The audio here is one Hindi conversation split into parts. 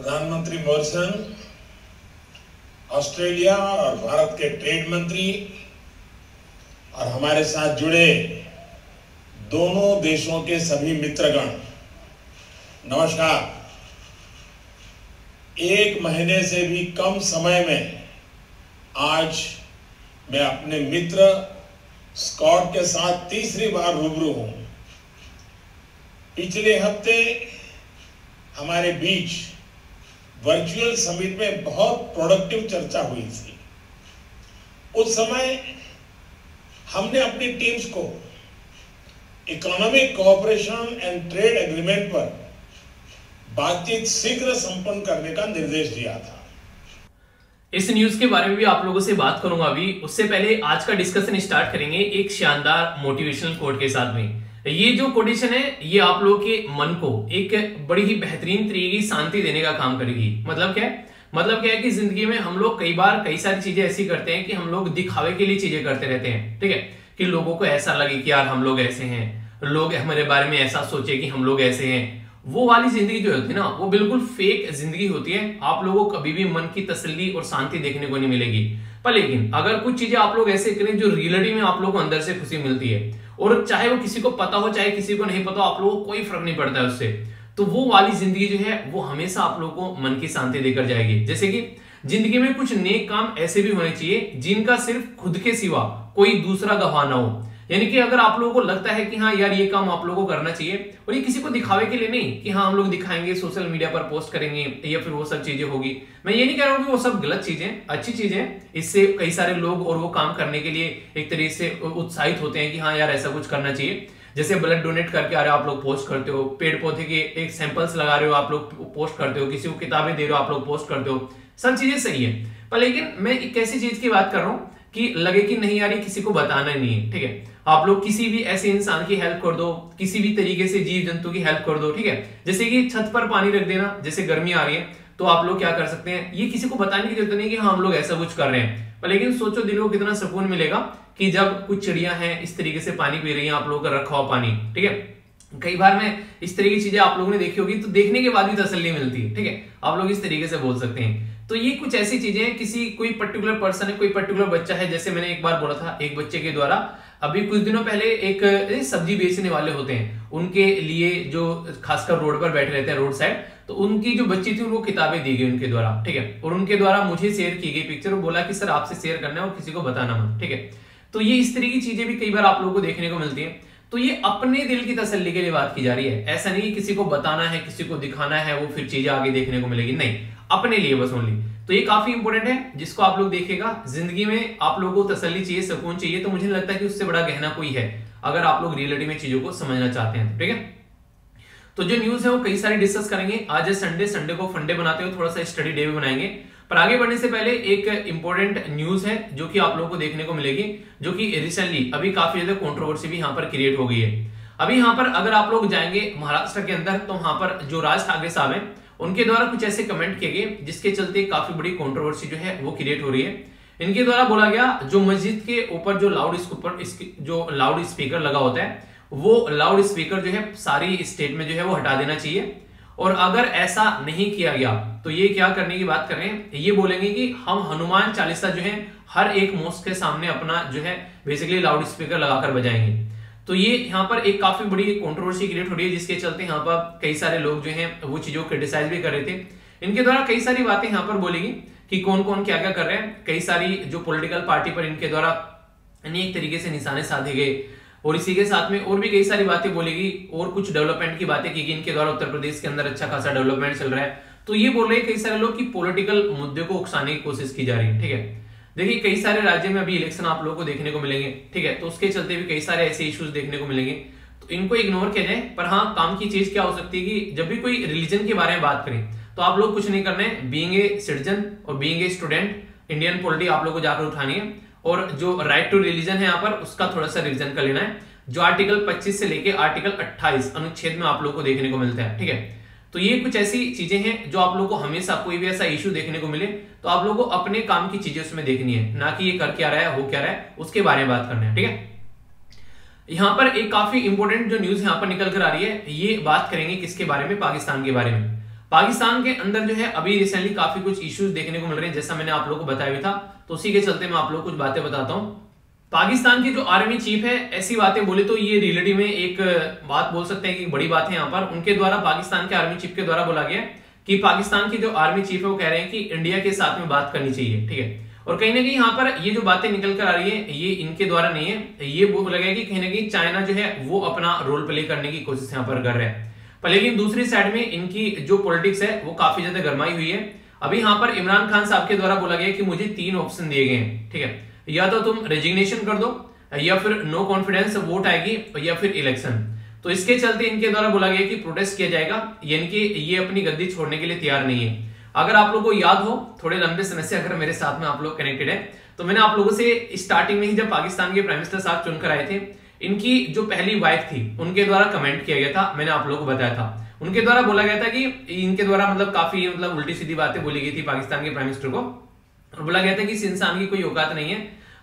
प्रधानमंत्री मॉरिसन, ऑस्ट्रेलिया और भारत के ट्रेड मंत्री और हमारे साथ जुड़े दोनों देशों के सभी मित्रगण, नमस्कार। एक महीने से भी कम समय में आज मैं अपने मित्र स्कॉट के साथ तीसरी बार रूबरू हूं। पिछले हफ्ते हमारे बीच वर्चुअल समिट में बहुत प्रोडक्टिव चर्चा हुई थी। उस समय हमने अपनी टीम्स को economic cooperation and trade agreement पर बातचीत शीघ्र संपन्न करने का निर्देश दिया था। इस न्यूज के बारे में भी आप लोगों से बात करूंगा अभी, उससे पहले आज का डिस्कशन स्टार्ट करेंगे एक शानदार मोटिवेशनल कोट के साथ में। ये जो कोटेशन है ये आप लोगों के मन को एक बड़ी ही बेहतरीन तरीके की शांति देने का काम करेगी। मतलब क्या है कि जिंदगी में हम लोग कई बार कई सारी चीजें ऐसी करते हैं कि हम लोग दिखावे के लिए चीजें करते रहते हैं, ठीक है, कि लोगों को ऐसा लगे कि यार हम लोग ऐसे हैं, लोग हमारे बारे में ऐसा सोचे कि हम लोग ऐसे हैं। वो वाली जिंदगी जो होती है ना, वो बिल्कुल फेक जिंदगी होती है। आप लोगों को कभी भी मन की तसल्ली और शांति देखने को नहीं मिलेगी। पर लेकिन अगर कुछ चीजें आप लोग ऐसे करें जो रियलिटी में आप लोगों को अंदर से खुशी मिलती है, और चाहे वो किसी को पता हो चाहे किसी को नहीं पता हो, आप लोगों को कोई फर्क नहीं पड़ता है उससे, तो वो वाली जिंदगी जो है वो हमेशा आप लोगों को मन की शांति देकर जाएगी। जैसे कि जिंदगी में कुछ नेक काम ऐसे भी होने चाहिए जिनका सिर्फ खुद के सिवा कोई दूसरा गवाह ना हो। यानी कि अगर आप लोगों को लगता है कि हाँ यार ये काम आप लोगों को करना चाहिए, और ये किसी को दिखावे के लिए नहीं कि हाँ हम लोग दिखाएंगे, सोशल मीडिया पर पोस्ट करेंगे या फिर वो सब चीजें होगी, मैं ये नहीं कह रहा हूँ कि वो सब गलत चीजें, अच्छी चीजें। इससे कई सारे लोग और वो काम करने के लिए एक तरीके से उत्साहित होते हैं कि हाँ यार ऐसा कुछ करना चाहिए। जैसे ब्लड डोनेट करके आ रहे हो आप लोग पोस्ट करते हो, पेड़ पौधे के एक सैंपल्स लगा रहे हो आप लोग पोस्ट करते हो, किसी को किताबें दे रहे हो आप लोग पोस्ट करते हो, सब चीजें सही है। पर लेकिन मैं एक ऐसी चीज की बात कर रहा हूँ कि लगे कि नहीं यार ये किसी को बताना नहीं है, ठीक है, आप लोग किसी भी ऐसे इंसान की हेल्प कर दो, किसी भी तरीके से जीव जंतु की हेल्प कर दो, ठीक है। जैसे कि छत पर पानी रख देना, जैसे गर्मी आ रही है तो आप लोग क्या कर सकते हैं, ये किसी को बताने की जरूरत नहीं कि हाँ हम लोग ऐसा कुछ कर रहे हैं। पर लेकिन सोचो दिल को कितना सुकून मिलेगा कि जब कुछ चिड़िया हैं इस तरीके से पानी पी रही है आप लोगों का रखा हुआ पानी, ठीक है। कई बार मैं इस तरीके की चीजें आप लोगों ने देखी होगी तो देखने के बाद भी तसल्ली मिलती है, ठीक है, आप लोग इस तरीके से बोल सकते हैं। तो ये कुछ ऐसी चीजें हैं, किसी कोई पर्टिकुलर पर्सन है, कोई पर्टिकुलर बच्चा है। जैसे मैंने एक बार बोला था एक बच्चे के द्वारा, अभी कुछ दिनों पहले एक सब्जी बेचने वाले होते हैं, उनके लिए जो खासकर रोड पर बैठे रहते हैं रोड साइड, तो उनकी जो बच्ची थी उनको किताबें दी गई उनके द्वारा, ठीक है, और उनके द्वारा मुझे शेयर की गई पिक्चर, और बोला कि सर आपसे शेयर करना है और किसी को बताना मत, ठीक है। तो ये इस तरह की चीजें भी कई बार आप लोगों को देखने को मिलती है। तो ये अपने दिल की तसल्ली के लिए बात की जा रही है, ऐसा नहीं किसी को बताना है, किसी को दिखाना है, वो फिर चीजें आगे देखने को मिलेगी, नहीं, अपने लिए बस ओनली। तो ये काफी इंपॉर्टेंट है, जिसको आप लोग देखेगा जिंदगी में आप लोगों को तसल्ली चाहिए, सुकून चाहिए, तो मुझे नहीं लगता कि उससे बड़ा गहना कोई है, अगर आप लोग रियलिटी में चीजों को समझना चाहते हैं, ठीक है। तो जो न्यूज है वो कई सारी डिस्कस करेंगे। आज संडे को फंडे बनाते हुए थोड़ा सा स्टडी डे भी बनाएंगे। पर आगे बढ़ने से पहले एक इंपॉर्टेंट न्यूज है जो कि आप लोगों को देखने को मिलेगी, जो कि रिसेंटली अभी काफी ज्यादा कंट्रोवर्सी भी यहाँ पर क्रिएट हो गई है। अभी यहाँ पर अगर आप लोग जाएंगे महाराष्ट्र के अंदर तो वहां पर जो राज ठाकरे साहब है उनके द्वारा कुछ ऐसे कमेंट किए गए जिसके चलते काफी बड़ी कंट्रोवर्सी जो है वो क्रिएट हो रही है। इनके द्वारा बोला गया जो मस्जिद के ऊपर जो लाउड स्पीकर लगा होता है वो लाउड स्पीकर जो है सारी स्टेट में जो है वो हटा देना चाहिए, और अगर ऐसा नहीं किया गया तो ये क्या करने की बात कर रहे हैं, ये बोलेंगे कि हम हनुमान चालीसा जो है हर एक मॉस्क के सामने अपना जो है बेसिकली लाउड स्पीकर लगाकर बजाएंगे। तो ये यहाँ पर एक काफी बड़ी कंट्रोवर्सी क्रिएट हो रही है, जिसके चलते यहाँ पर कई सारे लोग जो हैं वो चीजों को क्रिटिसाइज भी कर रहे थे। इनके द्वारा कई सारी बातें यहाँ पर बोलेगी कि कौन कौन क्या क्या कर रहे हैं। कई सारी जो पॉलिटिकल पार्टी पर इनके द्वारा अनेक तरीके से निशाने साधे गए, और इसी के साथ में और भी कई सारी बातें बोलेगी, और कुछ डेवलपमेंट की बातें की गई इनके द्वारा। उत्तर प्रदेश के अंदर अच्छा खासा डेवलपमेंट चल रहा है, तो ये बोल रहे हैं कई सारे लोग कि पॉलिटिकल मुद्दे को उकसाने की कोशिश की जा रही है, ठीक है। देखिए कई सारे राज्य में अभी इलेक्शन आप लोगों को देखने को मिलेंगे, ठीक है, तो उसके चलते भी कई सारे ऐसे इश्यूज देखने को मिलेंगे, तो इनको इग्नोर किया जाए। पर हाँ, काम की चीज क्या हो सकती है कि जब भी कोई रिलीजन के बारे में बात करें तो आप लोग कुछ नहीं करना है, बीइंग ए सिटीजन और being a student Indian polity आप लोग को जाकर उठानी है, और जो राइट टू रिलीजन है यहाँ पर उसका थोड़ा सा रिविजन कर लेना है, जो आर्टिकल 25 से लेके आर्टिकल 28 अनुच्छेद में आप लोग को देखने को मिलता है, ठीक है। तो ये कुछ ऐसी चीजें हैं जो आप लोगों को हमेशा कोई भी ऐसा इश्यू देखने को मिले तो आप लोगों को अपने काम की चीजें उसमें देखनी है, ना कि ये कर क्या रहा है, हो क्या रहा है, उसके बारे में बात करना है, ठीक है। यहाँ पर एक काफी इंपॉर्टेंट जो न्यूज यहाँ पर निकल कर आ रही है, ये बात करेंगे किसके बारे में, पाकिस्तान के बारे में। पाकिस्तान के अंदर जो है अभी रिसेंटली काफी कुछ इश्यूज देखने को मिल रहे हैं, जैसा मैंने आप लोगों को बताया भी था, तो उसी के चलते मैं आप लोगों को कुछ बातें बताता हूं। पाकिस्तान की जो आर्मी चीफ है, ऐसी बातें बोले तो ये रियलिटी में एक बात बोल सकते हैं कि बड़ी बात है। यहाँ पर उनके द्वारा, पाकिस्तान के आर्मी चीफ के द्वारा बोला गया कि पाकिस्तान की जो आर्मी चीफ है वो कह रहे हैं कि इंडिया के साथ में बात करनी चाहिए, ठीक है। और कहीं ना कहीं यहाँ पर ये जो बातें निकल कर आ रही है ये इनके द्वारा नहीं है, ये वो लगा कि कहीं ना कहीं चाइना जो है वो अपना रोल प्ले करने की कोशिश यहाँ पर कर रहा है। पर लेकिन दूसरी साइड में इनकी जो पॉलिटिक्स है वो काफी ज्यादा गरमाई हुई है। अभी यहाँ पर इमरान खान साहब के द्वारा बोला गया कि मुझे तीन ऑप्शन दिए गए हैं, ठीक है, या तो तुम रेजिग्नेशन कर दो, या फिर नो कॉन्फिडेंस वोट आएगी, या फिर इलेक्शन। तो इसके चलते इनके द्वारा बोला गया कि प्रोटेस्ट किया जाएगा, यानी कि ये अपनी गद्दी छोड़ने के लिए तैयार नहीं है। अगर आप लोगों को याद हो, थोड़े लंबे समय से अगर मेरे साथ में आप लोग कनेक्टेड है, तो मैंने आप लोगों से स्टार्टिंग में ही जब पाकिस्तान के प्राइम मिनिस्टर साहब चुनकर आए थे, इनकी जो पहली वाइफ थी उनके द्वारा कमेंट किया गया था, मैंने आप लोगों को बताया था। उनके द्वारा बोला गया था कि इनके द्वारा मतलब काफी उल्टी सीधी बातें बोली गई थी पाकिस्तान के प्राइम मिनिस्टर को, और बोला गया था कि इस इंसान की कोई औकात नहीं है,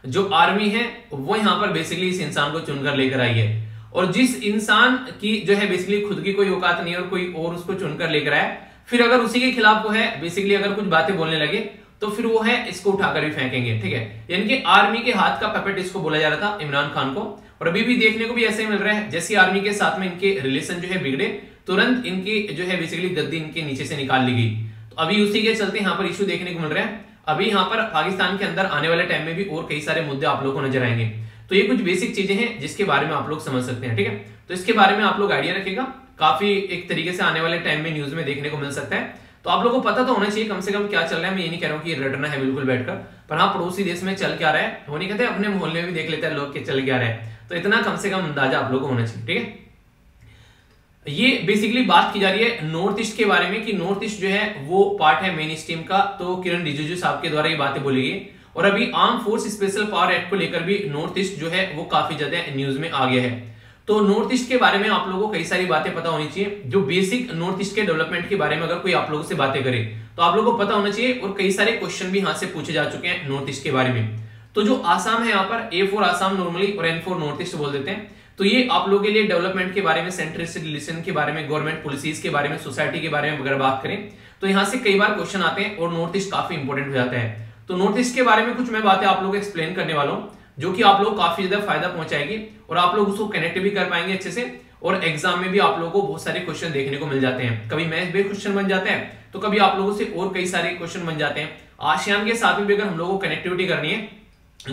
जो आर्मी है वो यहाँ पर बेसिकली इस इंसान को चुनकर लेकर आई है, और जिस इंसान की जो है बेसिकली खुद की कोई औकात नहीं है और कोई और उसको चुनकर लेकर आया, फिर अगर उसी के खिलाफ वो है बेसिकली अगर कुछ बातें बोलने लगे तो फिर वो है इसको उठाकर भी फेंकेंगे, ठीक है। यानी कि आर्मी के हाथ का पपेट इसको बोला जा रहा था इमरान खान को, और अभी भी देखने को भी ऐसे ही मिल रहा है। जैसे आर्मी के साथ में इनके रिलेशन जो है बिगड़े, तुरंत इनकी जो है बेसिकली गद्दी इनके नीचे से निकाल ली गई। तो अभी उसी के चलते यहाँ पर इश्यू देखने को मिल रहा है। अभी यहाँ पर पाकिस्तान के अंदर आने वाले टाइम में भी और कई सारे मुद्दे आप लोगों को नजर आएंगे। तो ये कुछ बेसिक चीजें हैं जिसके बारे में आप लोग समझ सकते हैं, ठीक है। तो इसके बारे में आप लोग आइडिया रखेगा, काफी एक तरीके से आने वाले टाइम में न्यूज में देखने को मिल सकता है। तो आप लोगों को पता तो होना चाहिए कम से कम क्या चल रहा है। मैं ये नहीं कह रहा हूँ कि रटना है बिल्कुल बैठकर, पर हाँ पड़ोसी देश में चल क्या रहा है वो नहीं कहते, अपने मोहल्ले में भी देख लेते हैं लोग के चल क्या रहा है, तो इतना कम से कम अंदाजा आप लोगों को होना चाहिए, ठीक है। ये बेसिकली बात की जा रही है नॉर्थ ईस्ट के बारे में कि नॉर्थ ईस्ट जो है वो पार्ट है मेन स्ट्रीम का, तो किरण रिजिजू साहब के द्वारा ये बातें बोली गई। और अभी arm force special power act को लेकर भी नॉर्थ ईस्ट जो है वो काफी ज्यादा न्यूज में आ गया है। तो नॉर्थ ईस्ट के बारे में आप लोगों को कई सारी बातें पता होनी चाहिए। जो बेसिक नॉर्थ ईस्ट के डेवलपमेंट के बारे में अगर कोई आप लोगों से बातें करे तो आप लोगों को पता होना चाहिए, और कई सारे क्वेश्चन भी यहां से पूछे जा चुके हैं नॉर्थ ईस्ट के बारे में। तो जो आसाम है, यहाँ पर A4 आसाम नॉर्मली और N4 नॉर्थ ईस्ट बोल देते हैं। तो ये आप लोगों के लिए डेवलपमेंट के बारे में, सेंट्रिस्ट रिलेशन के बारे में, गवर्नमेंट पॉलिसीज के बारे में, सोसाइटी के बारे में अगर बात करें तो यहाँ से कई बार क्वेश्चन आते हैं और नॉर्थ ईस्ट काफी इंपॉर्टेंट हो जाता है। तो नॉर्थ ईस्ट के बारे में कुछ मैं बातें आप लोग एक्सप्लेन करने वाला हूँ, जो कि आप लोग काफी ज्यादा फायदा पहुंचाएगी और आप लोग उसको कनेक्ट भी कर पाएंगे अच्छे से, और एग्जाम में भी आप लोगों को बहुत सारे क्वेश्चन देखने को मिल जाते हैं। कभी मैथ बेस्ड क्वेश्चन बन जाते हैं, तो कभी आप लोगों से और कई सारे क्वेश्चन बन जाते हैं। आसियान के साथ में भी अगर हम लोगों को कनेक्टिविटी करनी है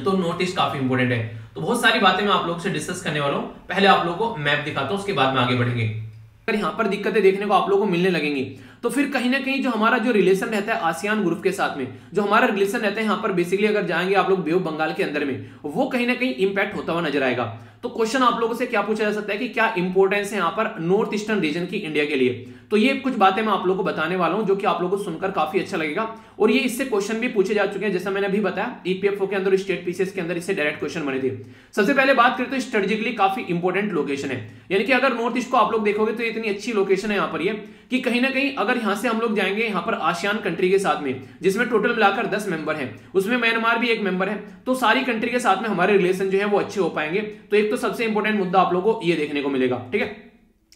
तो नॉर्थ ईस्ट काफी इंपोर्टेंट है। तो बहुत सारी बातें मैं आप लोगों से डिस्कस करने वाला हूँ। पहले आप लोगों को मैप दिखाता हूँ, उसके बाद में आगे बढ़ेंगे। अगर यहाँ पर दिक्कतें देखने को आप लोगों को मिलने लगेंगी तो फिर कहीं ना कहीं जो हमारा जो रिलेशन रहता है आसियान ग्रुप के साथ में, जो हमारा रिलेशन रहता है यहाँ पर बेसिकली अगर जाएंगे आप लोग बे ऑफ बंगाल के अंदर में, वो कहीं ना कहीं इंपैक्ट होता हुआ नजर आएगा। तो क्वेश्चन आप लोगों से क्या पूछा जा सकता है कि क्या इंपोर्टेंस है यहाँ पर नॉर्थ ईस्टर्न रीजन की इंडिया के लिए। तो ये कुछ बातें मैं आप लोगों को बताने वाला हूँ, जो कि आप लोगों को सुनकर काफी अच्छा लगेगा। और ये इससे क्वेश्चन भी पूछे जा चुके हैं, जैसा मैंने अभी बताया ईपीएफओ के अंदर, स्टेट पीसीएस के अंदर इससे डायरेक्ट क्वेश्चन बने थे। सबसे पहले बात करें तो स्ट्रेटेजिकली काफी इंपोर्टेंट लोकेशन है, यानी कि अगर नॉर्थ ईस्ट को आप लोग देखोगे तो इतनी अच्छी लोकेशन है यहाँ पर ये, कि कहीं ना कहीं अगर यहां से हम लोग जाएंगे यहां पर आसियान कंट्री के साथ में, जिसमें टोटल मिलाकर 10 मेंबर हैं, उसमें म्यांमार भी एक मेंबर है, तो सारी कंट्री के साथ में हमारे रिलेशन जो है वो अच्छे हो पाएंगे। तो एक तो सबसे इंपॉर्टेंट मुद्दा आप लोगों को ये देखने को मिलेगा, ठीक है।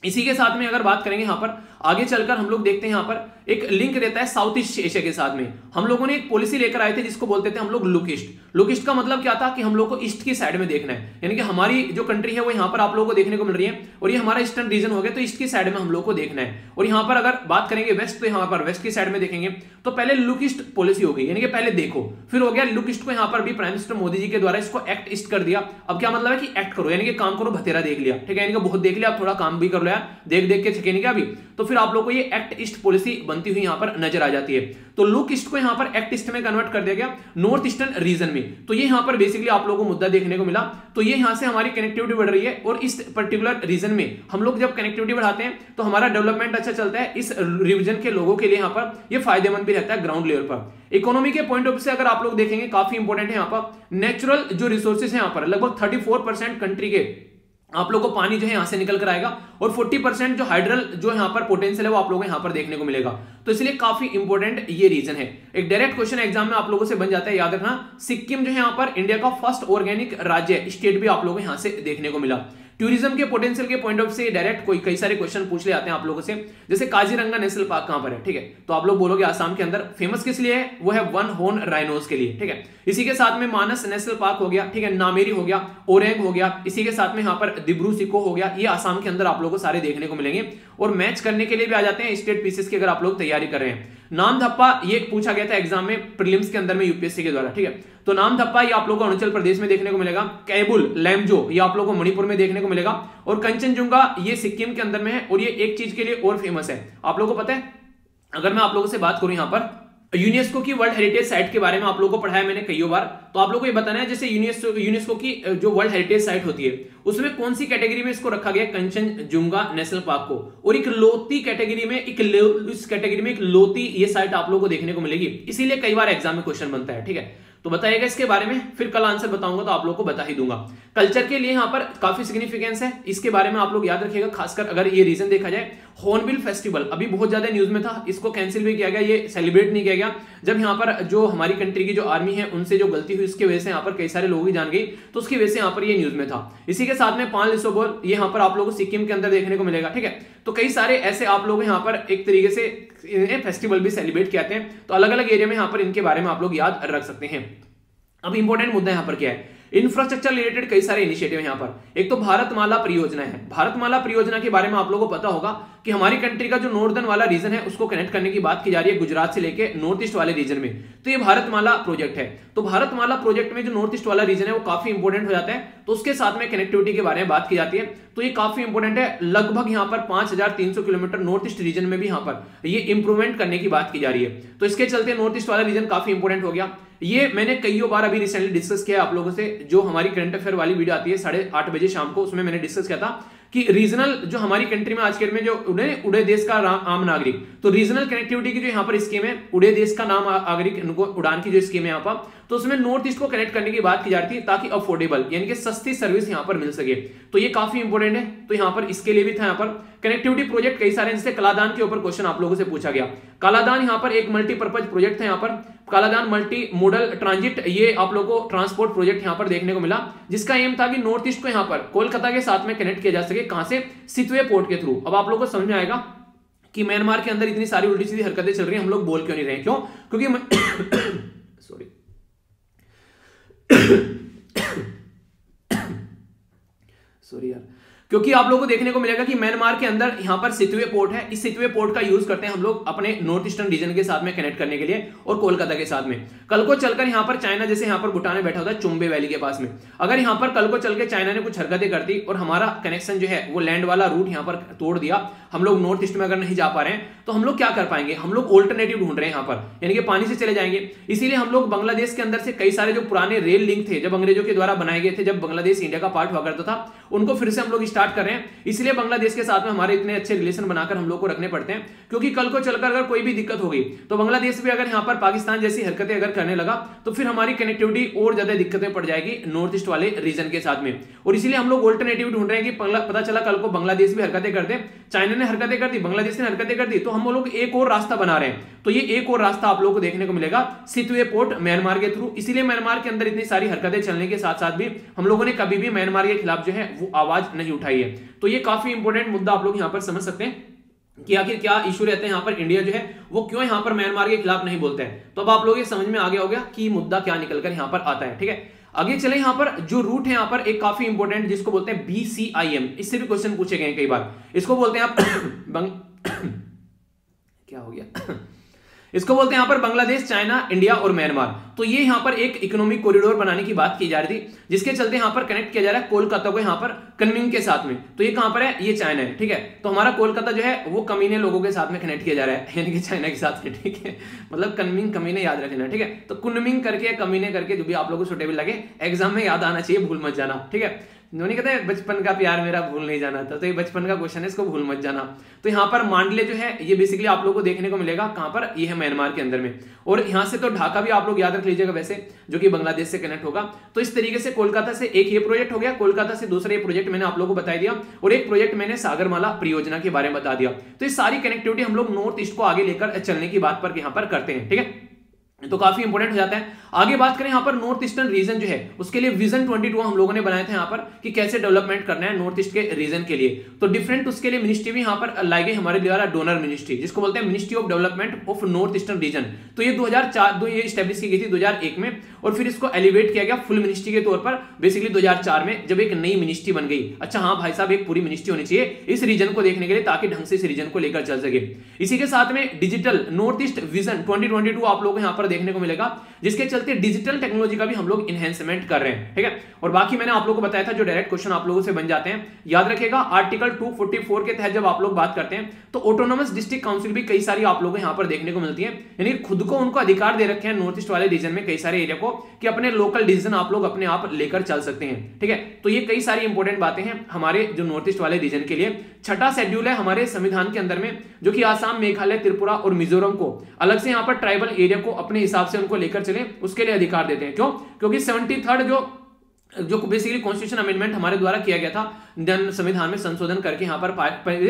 इसी के साथ में अगर बात करेंगे यहां पर आगे चलकर हम लोग देखते हैं यहां पर एक लिंक रहता है साउथ ईस्ट एशिया के साथ में। हम लोगों ने एक पॉलिसी लेकर आए थे जिसको बोलते थे हम लोग लुक ईस्ट। लुक ईस्ट का मतलब क्या था कि हम लोग को ईस्ट की साइड में देखना है, यानी कि हमारी जो कंट्री है वो यहां पर आप लोगों को देखने को मिल रही है, और ये हमारा ईस्टर्न रीजन हो गया, तो ईस्ट की साइड में हम लोग को देखना है। और यहां पर अगर बात करेंगे वेस्ट, तो यहां पर वेस्ट की साइड में देखेंगे। तो पहले लुक ईस्ट पॉलिसी हो गई, यानी कि पहले देखो फिर हो गया लुक ईस्ट को। यहां पर भी प्राइम मिनिस्टर मोदी जी के द्वारा इसको एक्ट ईस्ट कर दिया। अब क्या मतलब है कि एक्ट करो, यानी कि काम करो, बतेरा देख लिया, ठीक है, बहुत देख लिया, आप थोड़ा काम भी कर लो यार, देख देख के थके नहीं क्या अभी, तो फिर आप लोगों को ये एक्ट ईस्ट पॉलिसी बनती हुई यहां पर नजर आ जाती है। तो लुक ईस्ट को यहां पर एक्ट ईस्ट में कन्वर्ट कर दिया गया नॉर्थ ईस्टर्न रीजन में। तो ये यहां पर बेसिकली आप लोगों को मुद्दा देखने को मिला। तो ये यहां से हमारी कनेक्टिविटी बढ़ रही है, और इस पर्टिकुलर रीजन में हम लोग जब कनेक्टिविटी बढ़ाते हैं तो हमारा डेवलपमेंट अच्छा चलता है। इस रीजन के लोगों के लिए यहां पर ये फायदेमंद भी रहता है ग्राउंड लेवल पर। इकोनॉमी के पॉइंट ऑफ व्यू से अगर आप लोग देखेंगे काफी इंपॉर्टेंट है। यहां पर नेचुरल जो रिसोर्सेज है, यहां पर लगभग 34% कंट्री के आप लोगों को पानी जो है यहां से निकल कर आएगा, और 40% जो हाइड्रल जो यहां पर पोटेंशियल है वो आप लोगों को यहां पर देखने को मिलेगा। तो इसलिए काफी इंपॉर्टेंट ये रीजन है। एक डायरेक्ट क्वेश्चन एग्जाम में आप लोगों से बन जाता है, याद रखना। सिक्किम जो है यहां पर इंडिया का फर्स्ट ऑर्गेनिक राज्य स्टेट भी आप लोगों को यहां से देखने को मिला। टूरिज्म के पोटेंशियल के पॉइंट ऑफ से डायरेक्ट कई सारे क्वेश्चन पूछ ले जाते हैं आप लोगों से। जैसे काजीरंगा नेशनल पार्क कहां पर है, ठीक है, तो आप लोग बोलोगे आसाम के अंदर। फेमस किस लिए है, वो है वन हॉर्न राइनोस के लिए, ठीक है। इसी के साथ में मानस नेशनल पार्क हो गया, ठीक है, नामेरी हो गया, ओरेंग हो गया, इसी के साथ में यहां पर दिब्रू सिखो हो गया। ये आसाम के अंदर आप लोगों को सारे देखने को मिलेंगे और मैच करने के लिए भी आ जाते हैं स्टेट पीसेस की अगर आप लोग तैयारी कर रहे हैं। नामधप्पा ये पूछा गया था एग्जाम में प्रीलिम्स के अंदर में यूपीएससी के द्वारा, ठीक है, तो नामधप्पा ये आप लोगों को अरुणाचल प्रदेश में देखने को मिलेगा। कैबुल लैमजो ये आप लोगों को मणिपुर में देखने को मिलेगा और कंचनजुंगा ये सिक्किम के अंदर में है। और ये एक चीज के लिए और फेमस है, आप लोगों को पता है, अगर मैं आप लोगों से बात करूं यहां पर यूनेस्को की वर्ल्ड हेरिटेज साइट के बारे में आप लोगों को पढ़ाया मैंने कईयों बार, तो आप लोगों को ये बताना है जैसे यूनेस्को की जो वर्ल्ड हेरिटेज साइट होती है उसमें कौन सी कैटेगरी में इसको रखा गया, कंचनजुंगा नेशनल पार्क को। और इस कैटेगरी में एक लोती ये साइट आप लोगों को देखने को मिलेगी, इसीलिए कई बार एग्जाम में क्वेश्चन बनता है, ठीक है। तो बताइएगा इसके बारे में, फिर कल आंसर बताऊंगा तो आप लोग को बता ही दूंगा। कल्चर के लिए यहाँ पर काफी सिग्निफिकेंस है, इसके बारे में आप लोग याद रखिएगा, खासकर अगर ये रीजन देखा जाए। हॉर्नबिल फेस्टिवल अभी बहुत ज्यादा न्यूज में था, इसको कैंसिल भी किया गया, ये सेलिब्रेट नहीं किया गया। जब यहाँ पर जो हमारी कंट्री की जो आर्मी है उनसे जो गलती हुई इसकी वजह से यहाँ पर कई सारे लोग ही जान गई, तो उसकी वजह से यहाँ पर ये न्यूज में था। इसी के साथ में पान लिसोबोल ये यहाँ पर आप लोगों को सिक्किम के अंदर देखने को मिलेगा, ठीक है। तो कई सारे ऐसे आप लोग यहाँ पर एक तरीके से फेस्टिवल भी सेलिब्रेट किया जाते हैं, तो अलग अलग एरिया में यहाँ पर इनके बारे में आप लोग याद रख सकते हैं। अब इंपॉर्टेंट मुद्दा यहाँ पर क्या है, इंफ्रास्ट्रक्चर रिलेटेड कई सारे इनिशिएटिव यहाँ पर। एक तो भारतमाला परियोजना है, भारतमाला परियोजना के बारे में आप लोगों को पता होगा कि हमारी कंट्री का जो नॉर्दर्न वाला रीजन है उसको कनेक्ट करने की बात की जा रही है गुजरात से लेके नॉर्थ ईस्ट वाले रीजन में, तो ये भारतमाला प्रोजेक्ट है। तो भारतमाला प्रोजेक्ट में जो नॉर्थ ईस्ट वाला रीजन है वो काफी इंपोर्टेंट हो जाता है, तो उसके साथ में कनेक्टिविटी के बारे में बात की जाती है, तो ये काफी इंपोर्टेंट है। लगभग यहाँ पर 5300 किलोमीटर नॉर्थ ईस्ट रीजन में भी यहाँ पर ये इंप्रूवमेंट करने की बात की जा रही है, तो इसके चलते नॉर्थ ईस्ट वाला रीजन काफी इंपोर्टेंट हो गया। ये मैंने कईयों बार अभी रिसेंटली डिस्कस किया आप लोगों से, जो हमारी करंट अफेयर वाली वीडियो आती है 8:30 बजे शाम को, उसमें मैंने डिस्कस किया था कि रीजनल जो हमारी कंट्री में आज के में जो उड़े देश का आम नागरिक, तो रीजनल कनेक्टिविटी की जो यहाँ पर स्कीम है उड़े देश का नाम नागरिक उड़ान की जो स्कीम है यहाँ पर, तो उसमें नॉर्थ ईस्ट को कनेक्ट करने की बात की जाती है ताकि अफोर्डेबल यानी कि सस्ती सर्विस यहाँ पर मिल सके, तो ये काफी इंपोर्टेंट है। तो यहाँ पर इसके लिए भी था यहाँ पर कनेक्टिविटी प्रोजेक्ट कई सारे, जैसे कलादान के ऊपर क्वेश्चन आप लोगों से पूछा गया। कलादान यहाँ पर एक मल्टीपर्पज प्रोजेक्ट था, यहाँ पर कालादान मल्टी मॉडल ट्रांजिट ये आप लोगों को ट्रांसपोर्ट प्रोजेक्ट यहाँ पर देखने को मिला, जिसका एम था कि नॉर्थ ईस्ट को यहाँ पर कोलकाता के साथ में कनेक्ट किया जा सके। कहां से, सितवे पोर्ट के थ्रू। अब आप लोगों को समझ में आएगा कि म्यांमार के अंदर इतनी सारी उल्टी सीधी हरकतें चल रही हैं, हम लोग बोल क्यों नहीं रहे, क्यों, क्योंकि सॉरी यार, क्योंकि आप लोगों को देखने को मिलेगा कि म्यांमार के अंदर यहाँ पर सितवे पोर्ट है, इस सितवे पोर्ट का यूज करते हैं हम लोग अपने नॉर्थ ईस्टर्न रीजन के साथ में कनेक्ट करने के लिए और कोलकाता के साथ में। कल को चलकर यहाँ पर चाइना, जैसे यहाँ पर भूटान में बैठा होता है चुम्बे वैली के पास में, अगर यहाँ पर कल को चल के चाइना ने कुछ हरकतें करती और हमारा कनेक्शन जो है वो लैंड वाला रूट यहाँ पर तोड़ दिया, हम लोग नॉर्थ ईस्ट में अगर नहीं जा पा रहे हैं तो हम लोग क्या कर पाएंगे, हम लोग ऑल्टरनेटिव ढूंढ रहे हैं यहाँ पर, यानी कि पानी से चले जाएंगे। इसीलिए हम लोग बांग्लादेश के अंदर से कई सारे जो पुराने रेल लिंक थे, जब अंग्रेजों के द्वारा बनाए गए थे, जब बांग्लादेश इंडिया का पार्ट हुआ करता था, उनको फिर से हम लोग स्टार्ट कर रहे हैं। इसलिए बांग्लादेश के साथ में हमारे इतने अच्छे रिलेशन बनाकर हम लोग को रखने पड़ते हैं, क्योंकि कल को चलकर अगर कोई भी दिक्कत होगी तो बांग्लादेश भी अगर यहाँ पर पाकिस्तान जैसी हरकतें अगर करने लगा तो फिर हमारी कनेक्टिविटी और ज्यादा दिक्कतें पड़ जाएगी नॉर्थ ईस्ट वाले रीजन के साथ में। और इसलिए हम लोग ऑल्टरनेटिव ढूंढ रहे हैं कि पता चला कल को बांग्लादेश भी हरकतें कर दे, चाइना ने हरकतें कर दी, बांग्लादेश ने हरकतें कर दी, तो हम लोग एक और रास्ता बना रहे हैं। तो ये एक और रास्ता आप लोग को देखने को मिलेगा सितवे पोर्ट म्यांमार के थ्रू। इसीलिए म्यांमार के अंदर इतनी सारी हरकतें चलने के साथ साथ भी हम लोगों ने कभी भी म्यांमार के खिलाफ जो है वो आवाज नहीं उठाई है। तो ये काफी इंपोर्टेंट मुद्दा आप लोग यहां पर समझ सकते हैं कि आखिर क्या इशू रहते हैं यहाँ पर, इंडिया जो है वो क्यों यहाँ पर म्यांमार के खिलाफ नहीं बोलते हैं। तो अब आप लोग ये समझ में आ गया होगा कि मुद्दा क्या निकलकर यहाँ पर आता है, ठीक है। आगे चले, यहाँ पर जो रूट है यहाँ पर एक काफी इंपोर्टेंट जिसको बोलते हैं BCIM, इससे भी क्वेश्चन पूछे गए कई बार। इसको बोलते हैं क्या हो गया, इसको बोलते हैं यहाँ पर बांग्लादेश, चाइना, इंडिया और म्यांमार। तो ये यहाँ पर एक इकोनॉमिक कॉरिडोर बनाने की बात की जा रही थी, जिसके चलते यहाँ पर कनेक्ट किया जा रहा है कोलकाता को यहाँ पर कन्मिंग के साथ में। तो ये कहाँ पर है, ये चाइना है, ठीक है। तो हमारा कोलकाता जो है वो कमीने लोगों के साथ में कनेक्ट किया जा रहा है, यानी कि चाइना के साथ में, ठीक है। मतलब कन्मिंग कमीने याद रखना, ठीक है। तो कुनमिंग करके, कमीने करके, जो भी आप लोगों को सुटेबल लगे एग्जाम में याद आना चाहिए, भूल मत जाना, ठीक है। नहीं कहते हैं बचपन का प्यार मेरा भूल नहीं जाना था, तो ये बचपन का क्वेश्चन है, इसको भूल मत जाना। तो यहाँ पर मांडले जो है ये बेसिकली आप लोगों को देखने को मिलेगा कहाँ पर, ये है म्यांमार के अंदर में। और यहाँ से तो ढाका भी आप लोग याद रख लीजिएगा वैसे, जो कि बांग्लादेश से कनेक्ट होगा। तो इस तरीके से कोलकाता से एक ये प्रोजेक्ट हो गया, कोलकाता से दूसरा ये प्रोजेक्ट मैंने आप लोगों को बता दिया, और एक प्रोजेक्ट मैंने सागरमाला परियोजना के बारे में बता दिया। तो ये सारी कनेक्टिविटी हम लोग नॉर्थ ईस्ट को आगे लेकर चलने की बात पर यहाँ पर करते हैं, ठीक है। तो काफी इंपोर्टेंट हो जाता है। आगे बात करें यहाँ पर नॉर्थ ईस्टर्न रीजन जो है उसके लिए विजन 22 हम लोगों ने बनाए थे यहाँ पर कि कैसे डेवलपमेंट करना है नॉर्थ ईस्ट के रीजन के लिए। तो डिफरेंट उसके लिए मिनिस्ट्री भी यहाँ पर लाई गई हमारे द्वारा, डोनर मिनिस्ट्री जिसको बोलते हैं ministry of development of north eastern region. तो ये 2004 ये स्टैब्लिश की गई थी 2001 में, और फिर इसको एलिवेट किया गया फुल मिनिस्ट्री के तौर पर बेसिकली 2004 में जब एक नई मिनिस्ट्री बन गई। अच्छा हाँ भाई साहब, एक पूरी मिनिस्ट्री होनी चाहिए इस रीजन को देखने के लिए ताकि ढंग से इस रीजन को लेकर चल सके। इसी के साथ में डिजिटल नॉर्थ ईस्ट विजन 2022 आप लोग यहाँ पर देखने को मिलेगा, जिसके चलते डिजिटल टेक्नोलॉजी का भी हम लोग एनहांसमेंट कर रहे हैं, ठीक है। और बाकी मैंने आप लोगों को बताया था जो डायरेक्ट क्वेश्चन आप लोगों से बन जाते हैं, याद रखिएगा आर्टिकल 244 के तहत जब आप लोग बात करते हैं तो ऑटोनॉमस डिस्ट्रिक्ट काउंसिल भी कई सारी आप लोगों को यहां पर देखने को मिलती है, यानी खुद को उनको अधिकार दे रखे हैं नॉर्थ ईस्ट वाले रीजन में कई सारे एरिया को कि अपने लोकल डिसीजन आप लोग अपने आप लेकर चल सकते हैं, ठीक है। तो ये कई सारी इंपॉर्टेंट बातें हैं हमारे जो नॉर्थ ईस्ट वाले रीजन के लिए। छठा शेड्यूल है हमारे संविधान के अंदर में, जो कि आसाम, मेघालय, त्रिपुरा और मिजोरम को अलग से यहां पर ट्राइबल एरिया को अपने हिसाब से उनको लेकर चले उसके लिए अधिकार देते हैं। क्यों? क्योंकि 73rd जो बेसिकली कॉन्स्टिट्यूशन अमेंडमेंट हमारे द्वारा किया गया था, संविधान में संशोधन करके यहाँ पर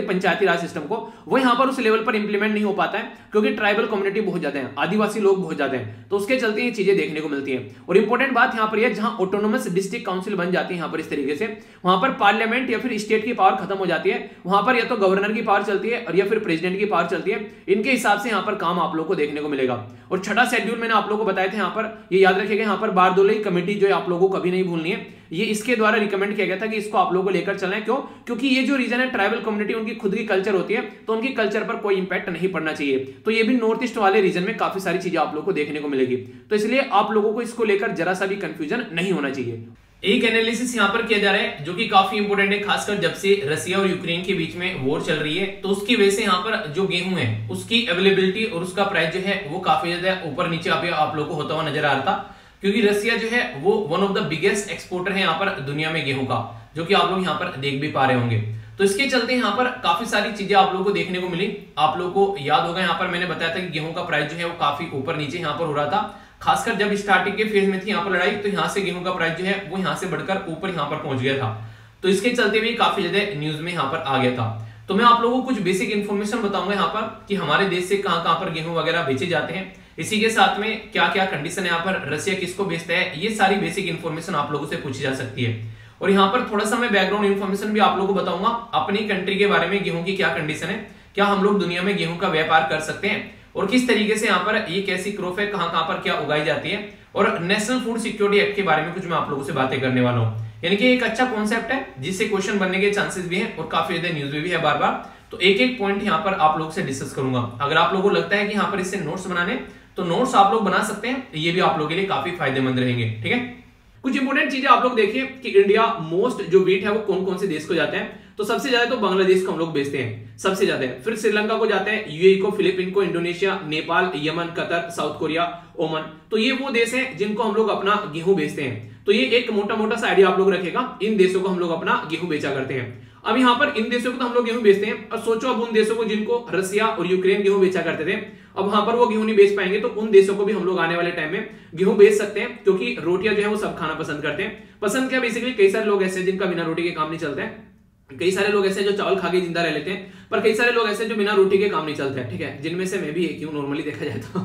पंचायती राज सिस्टम को, वो यहाँ पर उस लेवल पर इंप्लीमेंट नहीं हो पाता है क्योंकि ट्राइबल कम्युनिटी बहुत ज्यादा है, आदिवासी लोग बहुत ज्यादा हैं, तो उसके चलते ये चीजें देखने को मिलती है। और इंपॉर्टेंट बात यहाँ पर यह, जहां ऑटोनोमस डिस्ट्रिक्ट काउंसिल बन जाती है यहाँ पर इस तरीके से, वहां पर पार्लियामेंट या फिर स्टेट की पावर खत्म हो जाती है, वहां पर या तो गवर्नर की पावर चलती है और या फिर प्रेसिडेंट की पावर चलती है। इनके हिसाब से यहाँ पर काम आप लोग को देखने को मिलेगा। और छठा शेड्यूल मैंने आप लोग को बताया था यहाँ पर, ये याद रखेगा यहाँ पर बारदोलई कमेटी जो आप लोगों को कभी नहीं भूलनी है, ये इसके द्वारा रिकमेंड किया गया था कि इसको आप लोगों को लेकर चलना है। क्यों? क्योंकि ये जो रीजन है ट्राइबल कम्युनिटी उनकी खुद की कल्चर होती है, तो उनकी कल्चर पर कोई इंपैक्ट नहीं पड़ना चाहिए। तो ये भी नॉर्थ ईस्ट वाले रीजन में काफी सारी चीजें आप लोगों को देखने को मिलेगी, तो इसलिए आप लोगों को इसको लेकर जरा सा भी कंफ्यूजन नहीं होना चाहिए। एक एनालिसिस यहाँ पर किया जा रहा है जो कि काफी इंपोर्टेंट है, खासकर जब से रसिया और यूक्रेन के बीच में वॉर चल रही है, तो उसकी वजह से यहाँ पर जो गेहूं है उसकी अवेलेबिलिटी और उसका प्राइस जो है वो काफी ज्यादा ऊपर नीचे आप लोगों को होता हुआ नजर आ रहा था, क्योंकि रसिया जो है वो one of the biggest exporter है यहाँ पर दुनिया में गेहूं का, जो कि आप लोग यहाँ पर देख भी पा रहे होंगे। तो इसके चलते यहाँ पर काफी सारी चीजें आप लोगों को देखने को मिली। आप लोगों को याद होगा यहाँ पर मैंने बताया था कि गेहूं का प्राइस जो है वो काफी ऊपर नीचे यहाँ पर हो रहा था, खासकर जब स्टार्टिंग के फेज में थी यहाँ पर लड़ाई, तो यहाँ से गेहूं का प्राइस जो है वो यहाँ से बढ़कर ऊपर यहाँ पर पहुंच गया था, तो इसके चलते भी काफी ज्यादा न्यूज में यहाँ पर आ गया था। तो मैं आप लोगों को कुछ बेसिक इन्फॉर्मेशन बताऊंगा यहाँ पर कि हमारे देश से कहाँ कहाँ पर गेहूं वगैरह बेचे जाते हैं, इसी के साथ में क्या क्या कंडीशन है यहाँ पर, रसिया किसको बेचता है, ये सारी बेसिक इन्फॉर्मेशन आप लोगों से पूछी जा सकती है। और यहाँ पर थोड़ा सा मैं बैकग्राउंड इन्फॉर्मेशन भी आप लोगों को बताऊंगा अपनी कंट्री के बारे में, गेहूं की क्या कंडीशन है, क्या हम लोग दुनिया में गेहूं का व्यापार कर सकते हैं और किस तरीके से यहाँ पर ये कैसी क्रॉप है, कहाँ कहाँ पर क्या उगाई जाती है, और नेशनल फूड सिक्योरिटी एक्ट के बारे में कुछ मैं आप लोगों से बातें करने वाला हूँ। यानी कि एक अच्छा कॉन्सेप्ट है जिससे क्वेश्चन बनने के चांसेस भी हैं और काफी ज्यादा न्यूज में भी है बार बार, तो एक एक पॉइंट यहाँ पर आप लोग से डिस्कस करूंगा। अगर आप लोगों को लगता है कि यहाँ पर इससे नोट्स बनाने, तो नोट्स आप लोग बना सकते हैं, ये भी आप लोगों के लिए काफी फायदेमंद रहेंगे, ठीक है। कुछ इंपोर्टेंट चीजें आप लोग देखिए कि इंडिया मोस्ट जो वीट है वो कौन कौन से देश को जाते हैं, तो सबसे ज्यादा तो बांग्लादेश को हम लोग बेचते हैं सबसे ज्यादा, फिर श्रीलंका को जाते हैं, यूएई को, फिलीपीन को, Indonesia, Nepal, Yemen, Qatar, South Korea, Oman, तो ये वो देश हैं जिनको हम लोग अपना गेहूं बेचते हैं। तो ये एक मोटा मोटा सा आइडिया आप लोग रखेगा, इन देशों को हम लोग अपना गेहूं बेचा करते हैं। अब यहाँ पर इन देशों को तो हम लोग गेहूं बेचते हैं, और सोचो अब उन देशों को जिनको रसिया और यूक्रेन गेहूं बेचा करते थे, अब वहां पर वो गेहूं नहीं बेच पाएंगे, तो उन देशों को भी हम लोग आने वाले टाइम में गेहूं बेच सकते हैं, क्योंकि रोटियां जो है वो सब खाना पसंद करते हैं। पसंद क्या, बेसिकली कई सारे लोग ऐसे जिनका बिना रोटी के काम नहीं चलता है, कई सारे लोग ऐसे जो चावल खा के जिंदा रह लेते हैं, पर कई सारे लोग ऐसे जो बिना रोटी के काम नहीं चलते हैं, ठीक है, जिनमें से मैं भी एक हूं नॉर्मली देखा जाए तो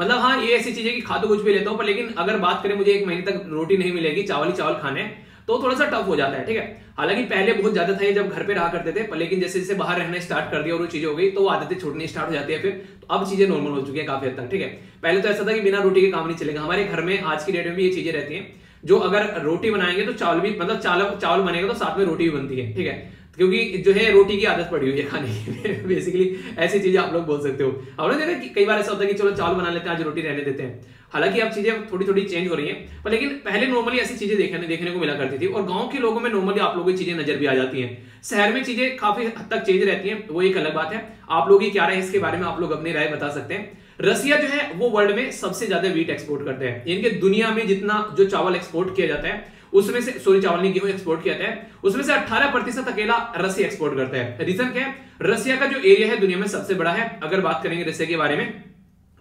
मतलब हाँ ये ऐसी चीजें कि खा तो कुछ भी लेता हूँ, पर लेकिन अगर बात करें मुझे एक महीने तक रोटी नहीं मिलेगी, चावल ही चावल खाने, तो थोड़ा सा टफ हो जाता है, ठीक है। हालांकि पहले बहुत ज्यादा था ये जब घर पे रहा करते थे, पर लेकिन जैसे जैसे बाहर रहना स्टार्ट कर दिया और वो चीजें हो गई, तो आदतें छूटनी स्टार्ट हो जाती है फिर, तो अब चीजें नॉर्मल हो चुकी है काफी हद तक, ठीक है। पहले तो ऐसा था कि बिना रोटी के काम नहीं चलेगा, हमारे घर में आज की डेट में भी ये चीजें रहती है जो अगर रोटी बनाएंगे तो चावल भी, मतलब चावल बनेगा तो साथ में रोटी भी बनती है, ठीक है, क्योंकि जो है रोटी की आदत पड़ी हुई है खाने की बेसिकली ऐसी चीजें आप लोग बोल सकते हो। और देखा कि कई बार ऐसा होता है कि चलो चावल बना लेते हैं, आज रोटी रहने देते हैं, हालांकि अब चीजें थोड़ी थोड़ी चेंज हो रही हैं, पर लेकिन पहले नॉर्मली ऐसी चीजें देखने को मिला करती थी, और गांव के लोगों में नॉर्मली आप लोगों की चीजें नजर भी आ जाती हैं। शहर में चीजें काफी हद तक चेंज रहती हैं, वो एक अलग बात है। आप लोगों की क्या राय, इसके बारे में आप लोग अपनी राय बता सकते हैं। रसिया जो है वो वर्ल्ड में सबसे ज्यादा वीट एक्सपोर्ट करते हैं, यानी कि दुनिया में जितना जो चावल एक्सपोर्ट किया जाता है उसमें से, सॉरी चावल नहीं गेहूं एक्सपोर्ट किया जाता है, उसमें से 18% अकेला रसिया एक्सपोर्ट करता है। रीजन क्या है, रसिया का जो एरिया है दुनिया में सबसे बड़ा है अगर बात करेंगे रसिया के बारे में,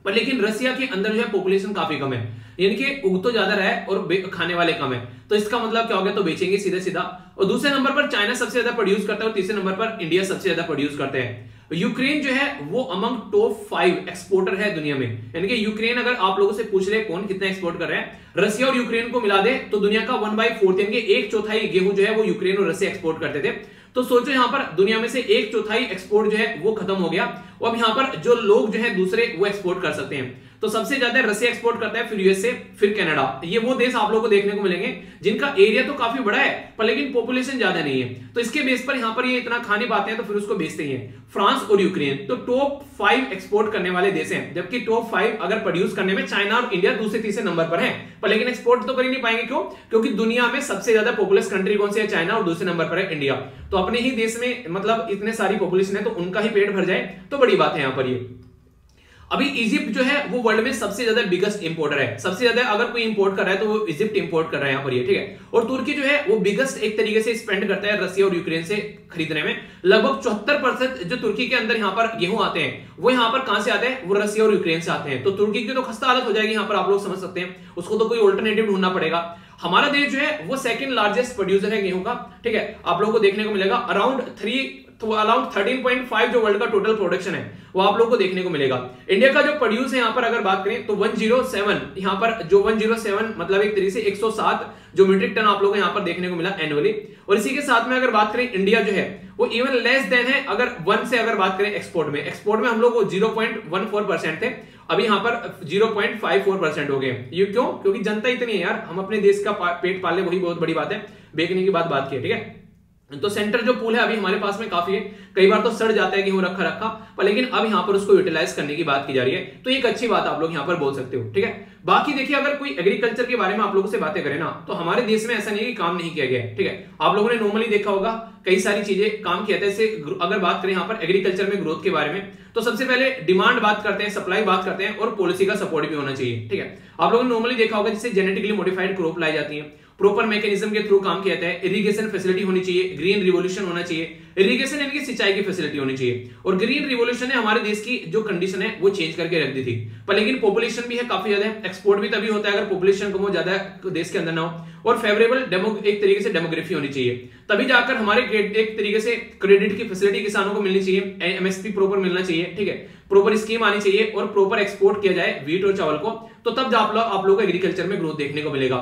पर लेकिन रसिया के अंदर जो है पॉपुलेशन काफी कम है, यानी कि उग तो ज्यादा रहा है और खाने वाले कम है, तो इसका मतलब क्या हो गया, तो बेचेंगे सीधा सीधा। और दूसरे नंबर पर चाइना सबसे ज्यादा प्रोड्यूस करता है और तीसरे नंबर पर इंडिया सबसे ज्यादा प्रोड्यूस करते हैं। यूक्रेन जो है वो अमंग टॉप 5 एक्सपोर्टर है दुनिया में, यानी कि यूक्रेन अगर आप लोगों से पूछ ले कौन कितना एक्सपोर्ट कर रहा है, रसिया और यूक्रेन को मिला दे तो दुनिया का 1/4 यानी कि 1/4 गेहूं जो है वो यूक्रेन और रसिया एक्सपोर्ट करते थे। तो सोचो यहाँ पर दुनिया में से 1/4 एक्सपोर्ट जो है वो खत्म हो गया। अब यहाँ पर जो लोग जो है दूसरे वो एक्सपोर्ट कर सकते हैं, तो सबसे ज्यादा रसिया एक्सपोर्ट करता है, फिर यूएसए, फिर कनाडा। ये वो देश आप लोगों को देखने को मिलेंगे जिनका एरिया तो काफी बड़ा है पर लेकिन पॉपुलेशन ज्यादा नहीं है, तो इसके बेस पर यहाँ पर ये इतना खा नहीं पाते हैं तो फिर उसको भेजते ही है। फ्रांस और यूक्रेन तो टॉप 5 एक्सपोर्ट करने वाले देश हैं, जबकि टॉप 5 अगर प्रोड्यूस करने में चाइना और इंडिया दूसरे तीसरे नंबर पर है, पर लेकिन एक्सपोर्ट तो कर ही नहीं पाएंगे। क्यों? क्योंकि दुनिया में सबसे ज्यादा पॉपुलस कंट्री कौन सी है? चाइना, और दूसरे नंबर पर है इंडिया। तो अपने ही देश में मतलब इतने सारी पॉपुलेशन है तो उनका ही पेट भर जाए तो बड़ी बात है। यहाँ पर ये अभी इजिप्ट जो है वो वर्ल्ड में सबसे ज्यादा बिगेस्ट इंपोर्टर है, सबसे ज्यादा अगर कोई इंपोर्ट कर रहा है तो वो इजिप्ट इंपोर्ट कर रहा है यहाँ पर ये, ठीक है। और तुर्की जो है वो बिगेस्ट एक तरीके से स्पेंड करता है रसिया और यूक्रेन से खरीदने में। लगभग 74% जो तुर्की के अंदर यहाँ पर गेहूं आते हैं वो यहाँ पर कहां से आते हैं? वो रसिया और यूक्रेन से आते हैं। तो तुर्की की तो खस्ता हालत हो जाएगी यहाँ पर, आप लोग समझ सकते हैं, उसको तो कोई ऑल्टरनेटिव ढूंढना पड़ेगा। हमारा देश जो है वो सेकंड लार्जेस्ट प्रोड्यूसर है गेहूं का, ठीक है, आप लोगों को देखने को मिलेगा अराउंड 13.5 जो वर्ल्ड का टोटल प्रोडक्शन है वो आप लोगों को देखने को मिलेगा। इंडिया का जो प्रोड्यूस है यहाँ पर अगर बात करें तो 107 यहाँ पर जो 107 मतलब एक तरीके से 107 जो मीट्रिक टन आप लोगों को यहाँ पर देखने को मिला एनुअली। और इसी के साथ में अगर बात करें इंडिया जो है वो इवन लेस देन है अगर 1 से अगर बात करें एक्सपोर्ट में। एक्सपोर्ट में हम लोग 0.14% थे, अभी यहाँ पर 0.54% हो गए। ये क्यों? क्योंकि जनता इतनी है यार, हम अपने देश का पेट पाले वही बहुत बड़ी बात है, बेचने की बात की है, ठीक है। तो सेंटर जो पूल है अभी हमारे पास में काफी है, कई बार तो सड़ जाता है गेहूं रखा पर लेकिन अब यहाँ पर उसको यूटिलाइज करने की बात की जा रही है, तो एक अच्छी बात आप लोग यहाँ पर बोल सकते हो, ठीक है। बाकी देखिए अगर कोई एग्रीकल्चर के बारे में आप लोगों से बातें करें ना तो हमारे देश में ऐसा नहीं है कि काम नहीं किया गया है, ठीक है। आप लोगों ने नॉर्मली देखा होगा कई सारी चीजें काम किया था। जैसे अगर बात करें यहाँ पर एग्रीकल्चर में ग्रोथ के बारे में तो सबसे पहले डिमांड बात करते हैं, सप्लाई बात करते हैं और पॉलिसी का सपोर्ट भी होना चाहिए, ठीक है। आप लोगों ने नॉर्मली देखा होगा जैसे जेनेटिकली मॉडिफाइड क्रॉप लाई जाती है, प्रॉपर मैकेनिज्म के थ्रू काम किया जाता है, इरिगेशन फैसिलिटी होनी चाहिए, ग्रीन रिवॉल्यूशन होना चाहिए, इरिगेशन यानी कि सिंचाई की फैसिलिटी होनी चाहिए। और ग्रीन रिवॉल्यूशन ने हमारे देश की जो कंडीशन है वो चेंज करके रख दी थी, पर लेकिन पॉपुलेशन भी है काफी ज्यादा, एक्सपोर्ट भी तभी होता है अगर पॉपुलेशन कम हो, ज्यादा देश के अंदर ना हो, और फेवरेबल एक तरीके से डेमोग्राफी होनी चाहिए, तभी जाकर हमारे एक तरीके से क्रेडिट की फैसिलिटी किसानों को मिलनी चाहिए, एमएसपी प्रॉपर मिलना चाहिए, ठीक है, प्रॉपर स्कीम आनी चाहिए और प्रॉपर एक्सपोर्ट किया जाए व्हीट और चावल को, तो तब आप लोगों को एग्रीकल्चर में ग्रोथ देखने को मिलेगा।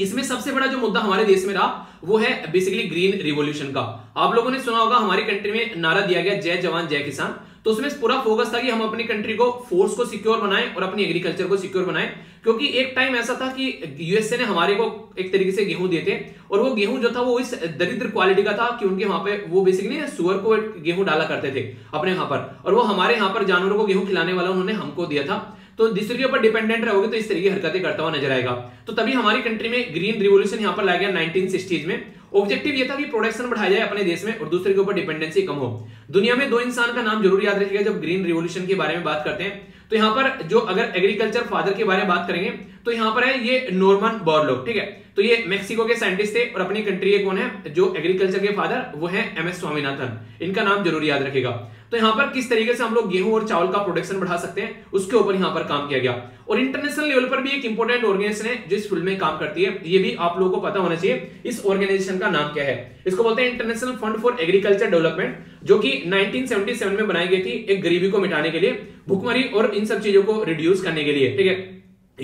इसमें सबसे बड़ा जो मुद्दा हमारे देश में रहा वो है बेसिकली ग्रीन रिवॉल्यूशन का। आप लोगों ने सुना होगा हमारी कंट्री में नारा दिया गया जय जवान जय किसान, तो उसमें पूरा फोकस था कि हम अपनी कंट्री को फोर्स को सिक्योर बनाएं और अपनी एग्रीकल्चर को सिक्योर बनाएं, क्योंकि एक टाइम ऐसा था कि यूएसए ने हमारे को एक तरीके से गेहूं देते और वो गेहूं जो था वो इस दरिद्र क्वालिटी का था कि उनके वहां पे वो बेसिकली सुअर को गेहूं डाला करते थे अपने यहाँ पर, और वो हमारे यहाँ पर जानवरों को गेहूं खिलाने वाला उन्होंने हमको दिया था, तो दूसरे पर डिपेंडेंट रहोगे तो इस तरीके की हरकतें करता हुआ नजर आएगा। तो तभी हमारी कंट्री में ग्रीन रिवॉल्यूशन यहाँ पर लाया गया 1960s में। ऑब्जेक्टिव ये था कि प्रोडक्शन बढ़ाया जाए अपने देश में और दूसरे के ऊपर डिपेंडेंसी कम हो। दुनिया में 2 इंसान का नाम जरूर याद रखिएगा जब ग्रीन रिवॉल्यूशन के बारे में बात करते हैं। तो यहाँ पर जो अगर एग्रीकल्चर फादर के बारे में बात करेंगे तो यहाँ पर है ये नॉर्मन बॉरलोग, ठीक है, तो ये मेक्सिको के साइंटिस्ट थे और अपनी कंट्री के कौन है जो एग्रीकल्चर के फादर वो है एमएस स्वामीनाथन, इनका नाम जरूर याद रखेगा। तो यहाँ पर किस तरीके से हम लोग गेहूं और चावल का प्रोडक्शन बढ़ा सकते हैं उसके ऊपर यहाँ पर काम किया गया। और इंटरनेशनल लेवल पर भी एक इंपॉर्टेंट ऑर्गेनाइजेशन है जो इस फील्ड में काम करती है, ये भी आप लोगों को पता होना चाहिए। इस ऑर्गेनाइजेशन का नाम क्या है? इसको बोलते हैं international fund for agriculture development, जो कि 1977 में बनाई गई थी एक गरीबी को मिटाने के लिए, भुखमरी और इन सब चीजों को रिड्यूस करने के लिए, ठीक है।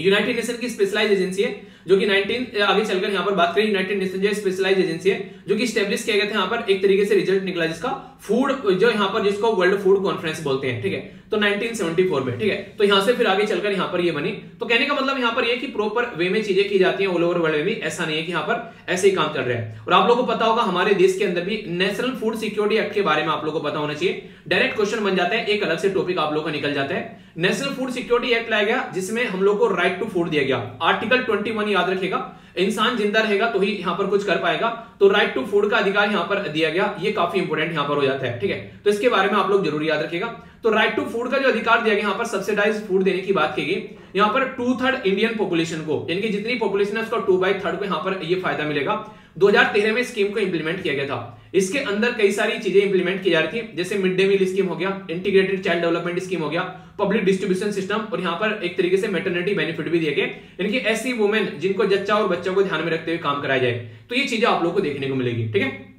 यूनाइटेड नेशन की स्पेशलाइज एजेंसी है जो कि आगे चलकर यहाँ पर बात करें यूनाइटेड नेशन जो स्पेशलाइज एजेंसी है जो कि स्टेब्लिश किया गया था, यहाँ पर एक तरीके से रिजल्ट निकला जिसका फूड जो यहाँ पर जिसको वर्ल्ड फूड कॉन्फ्रेंस बोलते हैं, ठीक है, तो 1974 में, ठीक है। तो यहाँ से फिर आगे चलकर यहाँ पर ये बनी। तो कहने का मतलब यहाँ पर ये कि प्रॉपर वे में चीजें की जाती हैं ऑल ओवर वर्ल्ड में, ऐसा नहीं है कि यहाँ पर ऐसे ही काम कर रहे हैं। और आप लोगों को पता होगा हमारे देश के अंदर भी नेशनल फूड सिक्योरिटी एक्ट के बारे में आप लोगों को पता होना चाहिए। डायरेक्ट क्वेश्चन बन जाता है, एक अलग से टॉपिक आप लोगों का निकल जाता है। नेशनल फूड सिक्योरिटी एक्ट लाया गया जिसमें हम लोग को राइट टू फूड दिया गया। आर्टिकल 21 याद रखेगा, इंसान जिंदा रहेगा तो ही यहाँ पर कुछ कर पाएगा, तो राइट टू फूड का अधिकार यहाँ पर दिया गया, ये काफी इंपोर्टेंट यहाँ पर हो जाता है, ठीक है, तो इसके बारे में आप लोग जरूर याद रखेगा। तो राइट टू फूड का जो अधिकार दिया गया, यहाँ पर सब्सिडाइज फूड देने की बात की गई। यहाँ पर 2/3 इंडियन पॉपुलेशन को, इनकी जितनी पॉपुलेशन है उसका 2/3 को यहाँ पर ये फायदा मिलेगा। 2013 में स्कीम को इंप्लीमेंट किया गया था, इसके अंदर कई सारी चीजें इंप्लीमेंट की जा रही थी, जैसे मिड डे मील स्कीम हो गया, इंटीग्रेटेड चाइल्ड डेवलपमेंट स्कीम हो गया, पब्लिक डिस्ट्रीब्यूशन सिस्टम, और यहाँ पर एक तरीके से मैटरनिटी बेनिफिट भी दिए गए, इनकी ऐसी वुमेन जिनको जच्चा और बच्चों को ध्यान में रखते हुए काम कराया जाए, तो ये चीजें आप लोगों को देखने को मिलेगी, ठीक है।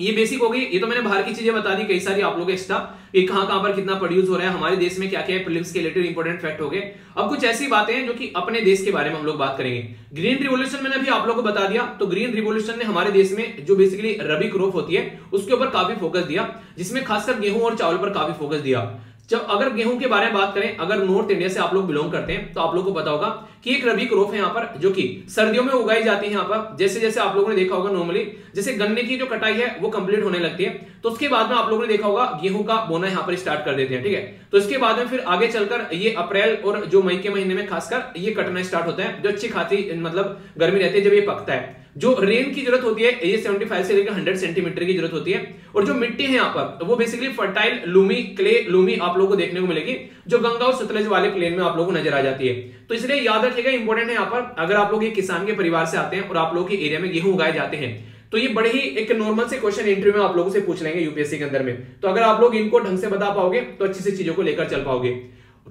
ये बेसिक हो गई। ये तो मैंने बाहर की चीजें बता दी कई सारी आप लोग एक्स्ट्रा, ये कहां पर कितना प्रोड्यूस हो रहा है, हमारे देश में क्या क्या है, प्रीलिम्स के रिलेटेड इंपॉर्टेंट फैक्ट हो गए। अब कुछ ऐसी बातें हैं जो कि अपने देश के बारे में हम लोग बात करेंगे। ग्रीन रिवोल्यूशन मैंने अभी आप लोगों को बता दिया, तो ग्रीन रिवोल्यूशन ने हमारे देश में जो बेसिकली रबी क्रॉप होती है उसके ऊपर काफी फोकस दिया, जिसमें खासकर गेहूं और चावल पर काफी फोकस दिया। जब अगर गेहूं के बारे में बात करें, अगर नॉर्थ इंडिया से आप लोग बिलोंग करते हैं तो आप लोगों को पता होगा कि एक रबी क्रॉप है यहाँ पर जो कि सर्दियों में उगाई जाती है। यहाँ पर जैसे जैसे आप लोगों ने देखा होगा नॉर्मली जैसे गन्ने की जो कटाई है वो कंप्लीट होने लगती है तो उसके बाद में आप लोगों ने देखा होगा गेहूं का बोना यहाँ पर स्टार्ट कर देते हैं, ठीक है। तो इसके बाद में फिर आगे चलकर ये अप्रैल और जो मई के महीने में खासकर ये कटना स्टार्ट होता है, जो अच्छी खासी मतलब गर्मी रहती है जब ये पकता है। जो रेन की जरूरत होती है ये 75 से लेकर 100 सेंटीमीटर की जरूरत होती है। और जो मिट्टी है यहाँ पर वो basically fertile loamy clay loamy आप लोगों को देखने को मिलेगी, जो गंगा और सतलज वाले प्लेन में आप लोगों को नजर आ जाती है। तो इसलिए याद रखिएगा, इंपॉर्टेंट है यहाँ पर, अगर आप लोग एक किसान के परिवार से आते हैं और आप लोगों के एरिया में गेहूं उगाए जाते हैं तो ये बड़े ही एक नॉर्मल से क्वेश्चन इंटरव्यू में आप लोगों से पूछ लेंगे यूपीएससी के अंदर में। तो अगर आप लोग इनको ढंग से बता पाओगे तो अच्छी सी चीजों को लेकर चल पाओगे।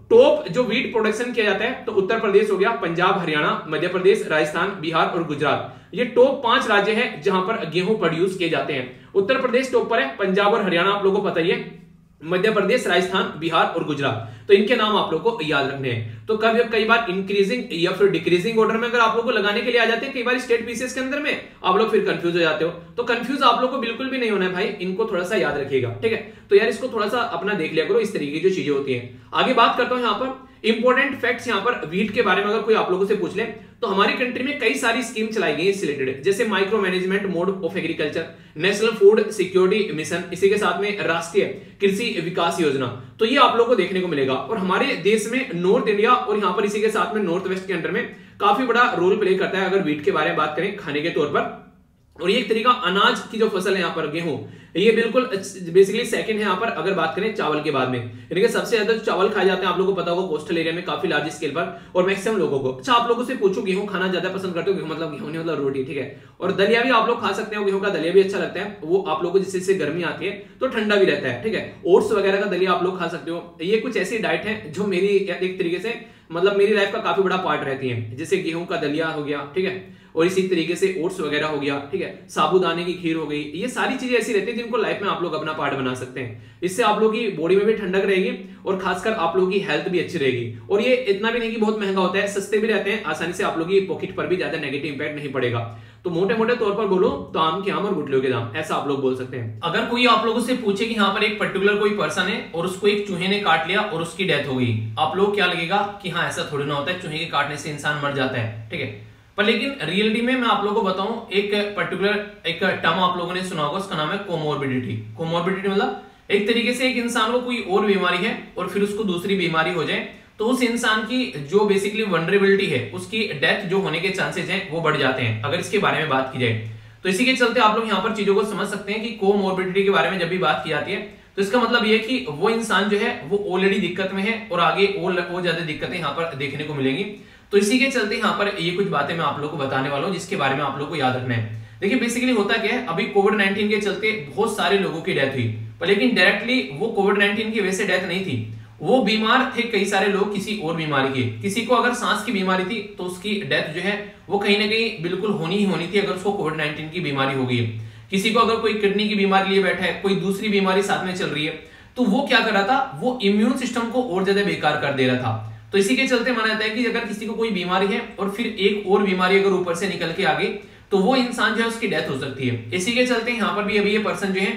टॉप जो वीट प्रोडक्शन किया जाता है तो उत्तर प्रदेश हो गया, पंजाब, हरियाणा, मध्य प्रदेश, राजस्थान, बिहार और गुजरात, ये टॉप 5 राज्य हैं जहां पर गेहूं प्रोड्यूस किए जाते हैं। उत्तर प्रदेश टॉप पर है, पंजाब और हरियाणा आप लोगों को पता ही है, मध्य प्रदेश, राजस्थान, बिहार और गुजरात, तो इनके नाम आप लोगों को याद रखने हैं। तो कभी कई बार इंक्रीजिंग या फिर डिक्रीजिंग ऑर्डर में अगर आप लोगों को लगाने के लिए आ जाते हैं कई बार स्टेट पीसीएस के अंदर में, आप लोग फिर कंफ्यूज हो जाते हो, तो कंफ्यूज आप लोगों को बिल्कुल भी नहीं होना है भाई, इनको थोड़ा सा याद रखिएगा, ठीक है। तो यार इसको थोड़ा सा अपना देख लिया करो, इस तरीके की जो चीजें होती है। आगे बात करता हूं यहाँ पर इंपॉर्टेंट फैक्ट्स। यहाँ पर व्हीट के बारे में अगर कोई आप लोगों से पूछ ले तो हमारी कंट्री में कई सारी स्कीम चलाई गई इससे रिलेटेड, जैसे micro management mode of agriculture, national food security mission, इसी के साथ में राष्ट्रीय कृषि विकास योजना, तो ये आप लोगों को देखने को मिलेगा। और हमारे देश में नॉर्थ इंडिया और यहाँ पर इसी के साथ में नॉर्थ वेस्ट के अंडर में काफी बड़ा रोल प्ले करता है अगर व्हीट के बारे में बात करें खाने के तौर पर। और ये एक तरीका अनाज की जो फसल है यहाँ पर गेहूं, ये बिल्कुल बेसिकली सेकंड है यहाँ पर अगर बात करें चावल के बाद में, यानी कि सबसे ज्यादा चावल खाए जाते हैं आप लोगों को पता होगा कोस्टल एरिया में काफी लार्ज स्केल पर और मैक्सिमम लोगों को। अच्छा, आप लोगों से पूछो गेहूं खाना ज्यादा पसंद करते हो, गेहूं नहीं मतलब रोटी, ठीक है। और दलिया भी आप लोग खा सकते हो, गेहूं का दलिया भी अच्छा लगता है वो आप लोगों को, जिससे गर्मी आती है तो ठंडा भी रहता है, ठीक है। ओट्स वगैरह का दलिया आप लोग खा सकते हो। ये कुछ ऐसी डाइट है जो मेरी एक तरीके से मतलब मेरी लाइफ का काफी बड़ा पार्ट रहती है, जैसे गेहूं का दलिया हो गया, ठीक है, और इसी तरीके से ओट्स वगैरह हो गया, ठीक है, साबूदाने की खीर हो गई। ये सारी चीजें ऐसी रहती है जिनको लाइफ में आप लोग अपना पार्ट बना सकते हैं, इससे आप लोग की बॉडी में भी ठंडक रहेगी और खासकर आप लोगों की हेल्थ भी अच्छी रहेगी। और ये इतना भी नहीं कि बहुत महंगा होता है, सस्ते भी रहते हैं, आसानी से आप लोग की पॉकेट पर भी ज्यादा नेगेटिव इंपैक्ट नहीं पड़ेगा। तो मोटे मोटे तौर पर बोलो तो आम के आम और गुठलियों के दाम, ऐसा आप लोग बोल सकते हैं। अगर कोई आप लोगों से पूछे कि यहाँ पर एक पर्टिकुलर कोई पर्सन है और उसको एक चूहे ने काट लिया और उसकी डेथ हो गई, आप लोग क्या लगेगा कि हाँ ऐसा थोड़ी ना होता है, चूहे के काटने से इंसान मर जाता है, ठीक है। पर लेकिन रियलिटी में मैं आप लोगों को बताऊं, एक पर्टिकुलर एक टर्म आप लोगों ने सुना होगा, उसका नाम है कोमोर्बिडिटी। कोमोर्बिडिटी मतलब एक तरीके से एक इंसान को कोई और बीमारी है और फिर उसको दूसरी बीमारी हो जाए तो उस इंसान की जो बेसिकली वनरेबिलिटी है उसकी डेथ जो होने के चांसेस हैं वो बढ़ जाते हैं, अगर इसके बारे में बात की जाए तो। इसी के चलते आप लोग यहाँ पर चीजों को समझ सकते हैं कि कोमोर्बिडिटी के बारे में जब भी बात की जाती है तो इसका मतलब ये कि वो इंसान जो है वो ऑलरेडी दिक्कत में है और आगे और ज्यादा दिक्कतें यहाँ पर देखने को मिलेंगी। तो इसी के चलते यहाँ पर ये कुछ बातें मैं आप लोग को बताने वाला हूँ जिसके बारे में आप लोग को याद रखना है। देखिए बेसिकली होता क्या है, अभी कोविड-19 के चलते बहुत सारे लोगों की डेथ हुई, पर लेकिन डायरेक्टली वो कोविड-19 की वजह से डेथ नहीं थी, वो बीमार थे कई सारे लोग किसी और बीमारी के। किसी को अगर सांस की बीमारी थी तो उसकी डेथ जो है वो कहीं ना कहीं बिल्कुल होनी ही होनी थी अगर उसको कोविड-19 की बीमारी हो गई है। किसी को अगर कोई किडनी की बीमारी लिए बैठा है, कोई दूसरी बीमारी साथ में चल रही है, तो वो क्या कर रहा था, वो इम्यून सिस्टम को और ज्यादा बेकार कर दे रहा था। तो इसी के चलते माना जाता है कि अगर किसी को कोई बीमारी है और फिर एक और बीमारी अगर ऊपर से निकल के आ गई तो वो इंसान जो है उसकी डेथ हो सकती है। इसी के चलते यहाँ पर भी अभी ये पर्सन जो है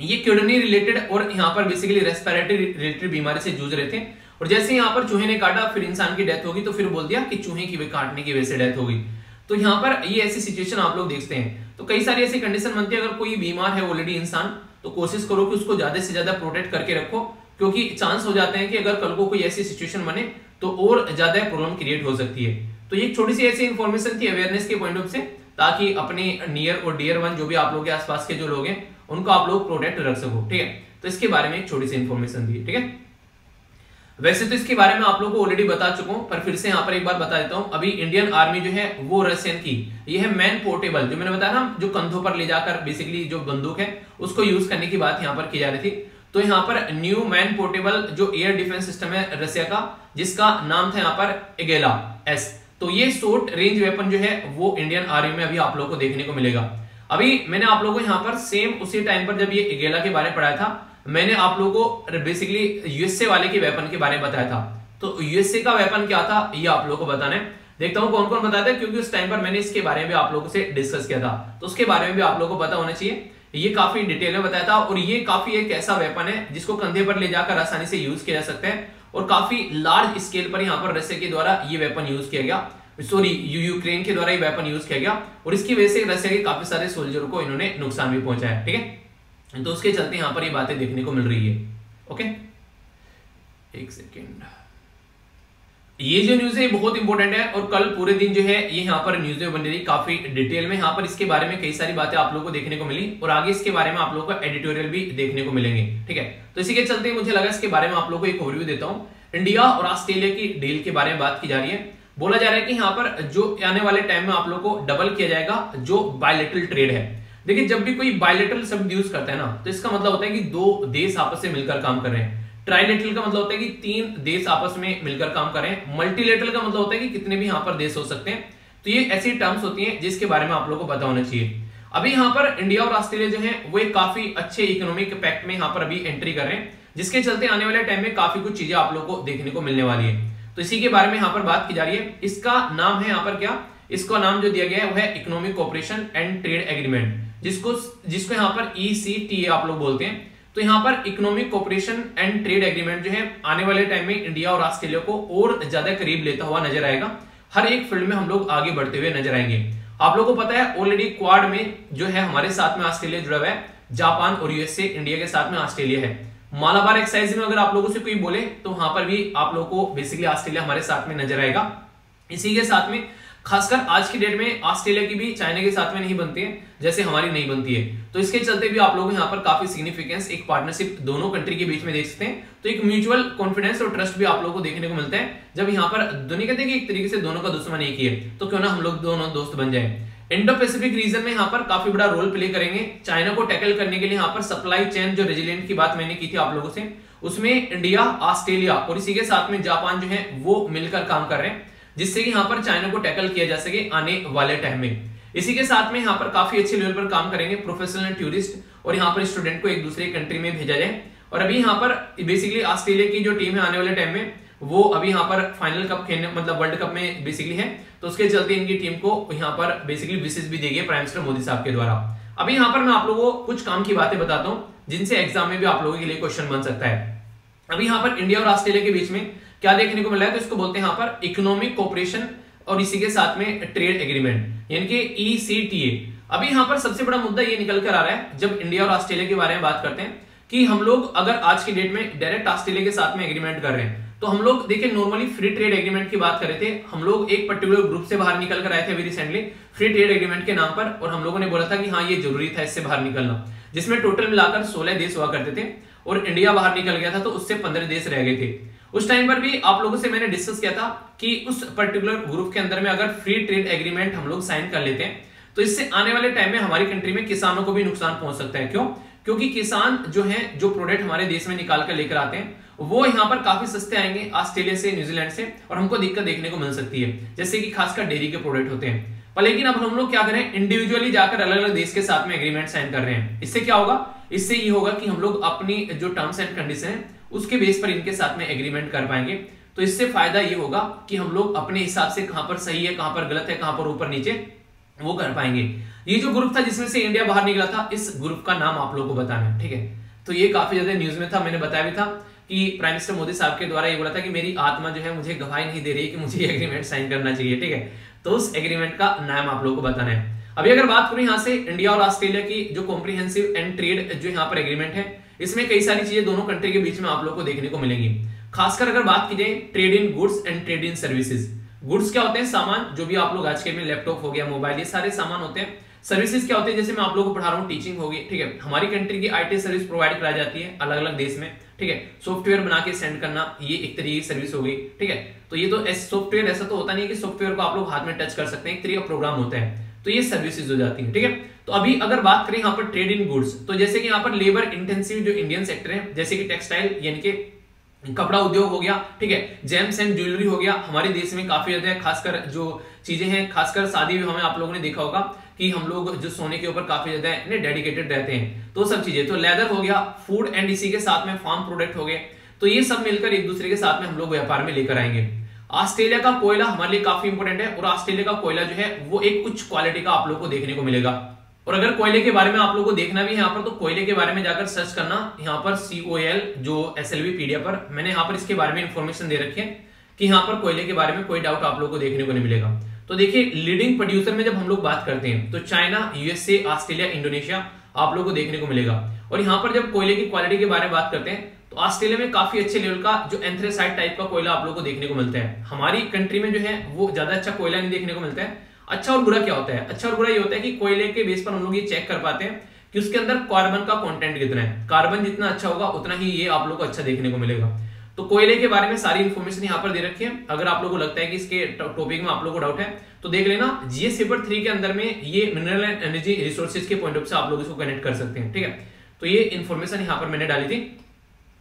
ये किडनी रिलेटेड और यहाँ पर बेसिकली रेस्पिरेटरी रिलेटेड बीमारी से जूझ रहे थे और जैसे यहाँ पर चूहे ने काटा फिर इंसान की डेथ होगी तो फिर बोल दिया कि चूहे की काटने की वजह से डेथ होगी। तो यहाँ पर ये ऐसी सिचुएशन आप लोग देखते हैं। तो कई सारी ऐसी कंडीशन बनती है, अगर कोई बीमार है ऑलरेडी इंसान तो कोशिश करो कि उसको ज्यादा से ज्यादा प्रोटेक्ट करके रखो, क्योंकि चांस हो जाते हैं कि अगर कल को कोई ऐसी सिचुएशन बने तो और ज्यादा प्रॉब्लम क्रिएट हो सकती है। तो ये छोटी सी ऐसी इन्फॉर्मेशन थी अवेयरनेस के पॉइंट ऑफ से, ताकि अपने नियर और डियर वन जो भी आप लोग के आसपास के जो लोग हैं उनको आप लोग प्रोटेक्ट रख सको, ठीक है। तो इसके बारे में एक छोटी सी इन्फॉर्मेशन दी, ठीक है। वैसे तो इसके बारे में आप लोगों को ऑलरेडी बता चुका हूं, पर फिर से यहाँ पर एक बार बता देता हूं। अभी इंडियन आर्मी जो है वो रशियन की ये है मैन पोर्टेबल, जो मैंने बताया ना, जो कंधों पर ले जाकर बेसिकली जो बंदूक है उसको यूज करने की बात यहाँ पर की जा रही थी। तो यहाँ पर न्यू मैन पोर्टेबल जो एयर डिफेंस सिस्टम है रशिया का, जिसका नाम था यहाँ पर एगेला एस, तो ये शॉर्ट रेंज वेपन जो है वो इंडियन आर्मी में अभी आप लोगों को देखने को मिलेगा। अभी मैंने आप लोगों को यहाँ पर सेम उसी टाइम पर जब ये इगेला के बारे में पढ़ाया था, मैंने आप लोगों को बेसिकली यूएसए वाले के वेपन के बारे में बताया था। तो यूएसए का वेपन क्या था ये आप लोगों को बताना है। देखता हूँ कौन कौन बताया था, क्योंकि उस टाइम पर मैंने इसके बारे में भी आप लोगों से डिस्कस किया था, तो उसके बारे में भी आप लोगों को पता होना चाहिए। ये काफी डिटेल में बताया था और ये काफी एक ऐसा वेपन है जिसको कंधे पर ले जाकर आसानी से यूज किया जा सकता है और काफी लार्ज स्केल पर यहाँ पर रशिया के द्वारा ये वेपन यूज किया गया, सॉरी यूक्रेन के द्वारा ये वेपन यूज किया गया और इसकी वजह से रशिया के काफी सारे सोल्जरों को इन्होंने नुकसान भी पहुंचाया। ठीक है, तो उसके चलते यहाँ पर ये बातें देखने को मिल रही है। ओके, एक सेकेंड, ये जो न्यूज है बहुत इंपॉर्टेंट है और कल पूरे दिन जो है ये यहाँ पर न्यूज बन रही काफी डिटेल में। यहाँ पर इसके बारे में कई सारी बातें आप लोगों को देखने को मिली और आगे इसके बारे में आप लोगों को एडिटोरियल भी देखने को मिलेंगे। ठीक है, तो इसी के चलते मुझे लगा इसके बारे में आप लोगों को एक ओवरव्यू देता हूँ। इंडिया और ऑस्ट्रेलिया की डील के बारे में बात की जा रही है, बोला जा रहा है कि यहाँ पर जो आने वाले टाइम में आप लोगों को डबल किया जाएगा जो बायलैटरल ट्रेड है। देखिए, जब भी कोई बायलैटरल शब्द यूज करता है ना, तो इसका मतलब होता है कि दो देश आपस में मिलकर काम कर रहे हैं। ट्राइलेटरल का मतलब होता है कि तीन देश आपस में मिलकर काम कर रहे हैं। मल्टीलेटरल का मतलब होता है कि कितने भी यहाँ पर देश हो सकते हैं। तो ये ऐसी टर्म्स होती है जिसके बारे में आप लोगों को पता होना चाहिए। अभी यहाँ पर इंडिया और ऑस्ट्रेलिया जो है वो एक काफी अच्छे इकोनॉमिक पैक्ट में यहाँ पर अभी एंट्री कर रहे हैं, जिसके चलते आने वाले टाइम में काफी कुछ चीजें आप लोगों को देखने को मिलने वाली है। तो इसी के बारे में यहाँ पर बात की जा रही है। इसका नाम है यहाँ पर क्या, इसको नाम जो दिया गया है वो है economic cooperation and trade agreement, जिसको यहाँ पर ECTA आप लोग बोलते हैं। तो यहाँ पर economic cooperation and trade agreement जो है आने वाले टाइम में इंडिया और ऑस्ट्रेलिया को और ज्यादा करीब लेता हुआ नजर आएगा। हर एक फील्ड में हम लोग आगे बढ़ते हुए नजर आएंगे। आप लोगों को पता है ऑलरेडी क्वाड में जो है हमारे साथ में ऑस्ट्रेलिया जुड़ा हुआ है, जापान और यूएसए, इंडिया के साथ में ऑस्ट्रेलिया है। मालाबार एक्सरसाइज में अगर आप लोगों से कोई बोले तो वहां पर भी आप लोगों को बेसिकली ऑस्ट्रेलिया हमारे साथ में नजर आएगा। इसी के साथ में खासकर आज की डेट में ऑस्ट्रेलिया की भी चाइना के साथ में नहीं बनती है, जैसे हमारी नहीं बनती है। तो इसके चलते भी आप लोगों को यहाँ पर काफी सिग्निफिकेंस एक पार्टनरशिप दोनों कंट्री के बीच में देख सकते हैं। तो एक म्यूचुअल कॉन्फिडेंस और ट्रस्ट भी आप लोगों को देखने को मिलता है, जब यहाँ पर दुनिया कहते हैं कि एक तरीके से दोनों का दुश्मन एक ही है, तो क्यों ना हम लोग दोनों दोस्त बन जाए। इंडो पैसिफिक रीजन में यहाँ पर काफी बड़ा रोल प्ले करेंगे। चाइना को टैकल करने के लिए यहाँ पर सप्लाई चेन जो रेजिलिएंट की बात मैंने की थी आप लोगों से, उसमें इंडिया, ऑस्ट्रेलिया और इसी के साथ में जापान जो है वो मिलकर काम कर रहे हैं, जिससे कि यहाँ पर चाइना को टैकल किया जा सके आने वाले टाइम में। इसी के साथ में यहाँ पर काफी अच्छे लेवल पर काम करेंगे प्रोफेशनल टूरिस्ट, और यहाँ पर स्टूडेंट को एक दूसरे कंट्री में भेजा जाए। और अभी यहाँ पर बेसिकली ऑस्ट्रेलिया की जो टीम है आने वाले टाइम में वो अभी यहाँ पर फाइनल कप खेलने मतलब वर्ल्ड कप में बेसिकली है, तो उसके चलते इनकी टीम को यहाँ पर बेसिकली विशेष भी दी गई प्राइम मिनिस्टर मोदी साहब के द्वारा। अभी यहाँ पर मैं आप लोगों को कुछ काम की बातें बताता हूँ जिनसे एग्जाम में भी आप लोगों के लिए क्वेश्चन बन सकता है। अभी यहाँ पर इंडिया और ऑस्ट्रेलिया के बीच में क्या देखने को मिला है, तो इसको बोलते हैं यहाँ पर इकोनॉमिक कोऑपरेशन और इसी के साथ में ट्रेड एग्रीमेंट यानी कि ECTA। अभी यहाँ पर सबसे बड़ा मुद्दा ये निकल कर आ रहा है जब इंडिया और ऑस्ट्रेलिया के बारे में बात करते हैं कि हम लोग अगर आज की डेट में डायरेक्ट ऑस्ट्रेलिया के साथ में एग्रीमेंट कर रहे हैं, तो हम लोग देखिए नॉर्मली फ्री ट्रेड एग्रीमेंट की बात कर रहे थे। हम लोग एक पर्टिकुलर ग्रुप से बाहर निकल कर आए थे अभी रिसेंटली फ्री ट्रेड एग्रीमेंट के नाम पर, और हम लोगों ने बोला था कि हाँ ये जरूरी था इससे बाहर निकलना, जिसमें टोटल मिलाकर 16 देश हुआ करते थे और इंडिया बाहर निकल गया था तो उससे 15 देश रह गए थे। उस टाइम पर भी आप लोगों से मैंने डिस्कस किया था कि उस पर्टिकुलर ग्रुप के अंदर में अगर फ्री ट्रेड एग्रीमेंट हम लोग साइन कर लेते हैं तो इससे आने वाले टाइम में हमारी कंट्री में किसानों को भी नुकसान पहुंच सकता है। क्यों? क्योंकि किसान जो है जो प्रोडक्ट हमारे देश में निकाल कर लेकर आते हैं वो यहाँ पर काफी सस्ते आएंगे ऑस्ट्रेलिया से, न्यूजीलैंड से, और हमको दिक्कत देखने को मिल सकती है, जैसे कि खासकर डेयरी के प्रोडक्ट होते हैं। पर लेकिन अब हम लोग क्या करें, इंडिविजुअली जाकर अलग अलग देश के साथ में एग्रीमेंट साइन कर रहे हैं। इससे क्या होगा, इससे ये होगा कि हम लोग अपनी जो टर्म्स एंड कंडीशन है उसके बेस पर इनके साथ में एग्रीमेंट कर पाएंगे। तो इससे फायदा ये होगा कि हम लोग अपने हिसाब से कहां पर सही है, कहां पर गलत है, कहां पर ऊपर नीचे, वो कर पाएंगे। ये जो ग्रुप था जिसमें से इंडिया बाहर निकला था, इस ग्रुप का नाम आप लोगों को बताना है। ठीक है, तो ये काफी ज्यादा न्यूज में था। मैंने बताया भी था कि प्राइम मिनिस्टर मोदी साहब के द्वारा ये बोला था कि मेरी आत्मा जो है मुझे गवाही नहीं दे रही कि मुझे ये एग्रीमेंट साइन करना चाहिए। ठीक है, तो उस एग्रीमेंट का नाम आप लोगों को बताना है। अभी अगर बात करूं यहाँ से इंडिया और ऑस्ट्रेलिया की जो कॉम्प्रिहेंसिव एंड ट्रेड जो यहाँ पर एग्रीमेंट है, इसमें कई सारी चीजें दोनों कंट्री के बीच में आप लोगों को देखने को मिलेंगी। खासकर अगर बात की जाए trade in goods and trade in services. Goods क्या होते हैं, सामान, जो भी आप लोग आज के में लैपटॉप हो गया, मोबाइल, ये सारे सामान होते हैं। सर्विसेज क्या होते हैं, जैसे मैं आप लोगों को पढ़ा रहा हूँ, टीचिंग होगी। ठीक है, हमारी कंट्री की IT सर्विस प्रोवाइड कराई जाती है अलग अलग देश में। ठीक है, सॉफ्टवेयर बना के सेंड करना, ये एक तरीके की सर्विस होगी। ठीक है, तो ये तो सॉफ्टवेयर ऐसा तो होता नहीं है कि सॉफ्टवेयर को आप लोग हाथ में टच कर सकते हैं, एक तरीके का प्रोग्राम होता है, तो ये सर्विसेज हो जाती है। ठीक है, तो अभी अगर बात करें यहाँ पर ट्रेड इन गुड्स, तो जैसे कि यहाँ पर लेबर इंटेंसिव जो इंडियन सेक्टर है, जैसे कि टेक्सटाइल यानी कि कपड़ा उद्योग हो गया, ठीक है, जेम्स एंड ज्वेलरी हो गया, हमारे देश में काफी ज्यादा है। खासकर जो चीजें हैं, खासकर शादी विवाह में आप लोगों ने देखा होगा कि हम लोग जो सोने के ऊपर काफी ज्यादा डेडिकेटेड रहते हैं, तो सब चीजें, तो लेदर हो गया, फूड एंड इसी के साथ में फार्म प्रोडक्ट हो गए, तो ये सब मिलकर एक दूसरे के साथ में हम लोग व्यापार में लेकर आएंगे। ऑस्ट्रेलिया का कोयला हमारे लिए काफी इंपोर्टेंट है और ऑस्ट्रेलिया का कोयला जो है वो एक उच्च क्वालिटी का आप लोग को देखने को मिलेगा। और अगर कोयले के बारे में आप लोग को देखना भी है यहाँ पर, तो कोयले के बारे में जाकर सर्च करना, यहाँ पर COL जो SLV पीडिया पर मैंने यहाँ पर इसके बारे में इंफॉर्मेशन दे रखी है कि यहाँ पर कोयले के बारे में कोई डाउट आप लोग को देखने को नहीं मिलेगा। तो देखिए लीडिंग प्रोड्यूसर में जब हम लोग बात करते हैं तो चाइना, USA, ऑस्ट्रेलिया, इंडोनेशिया आप लोग को देखने को मिलेगा। और यहाँ पर जब कोयले की क्वालिटी के बारे में बात करते हैं तो ऑस्ट्रेलिया में काफी अच्छे लेवल का जो एंथ्रेसाइट टाइप का कोयला आप लोग को देखने को मिलता है। हमारी कंट्री में जो है वो ज्यादा अच्छा कोयला नहीं देखने को मिलता है। अच्छा और बुरा क्या होता है? अच्छा और बुरा ये होता है कि कोयले के बेस पर हम लोग ये चेक कर पाते हैं कि उसके अंदर कार्बन का कंटेंट कितना है। कार्बन जितना अच्छा होगा उतना ही ये आप लोग को अच्छा देखने को मिलेगा। तो कोयले के बारे में सारी इन्फॉर्मेशन यहाँ पर दे रखी है। अगर आप लोग को लगता है कि इसके टॉपिक में आप लोग को डाउट है तो देख लेना, जीएस पेपर 3 के अंदर में ये मिनरल एंड एनर्जी रिसोर्सेज के पॉइंट ऑफ व्यू से आप लोग इसको कनेक्ट कर सकते हैं। ठीक है, तो ये इन्फॉर्मेशन यहाँ पर मैंने डाली थी।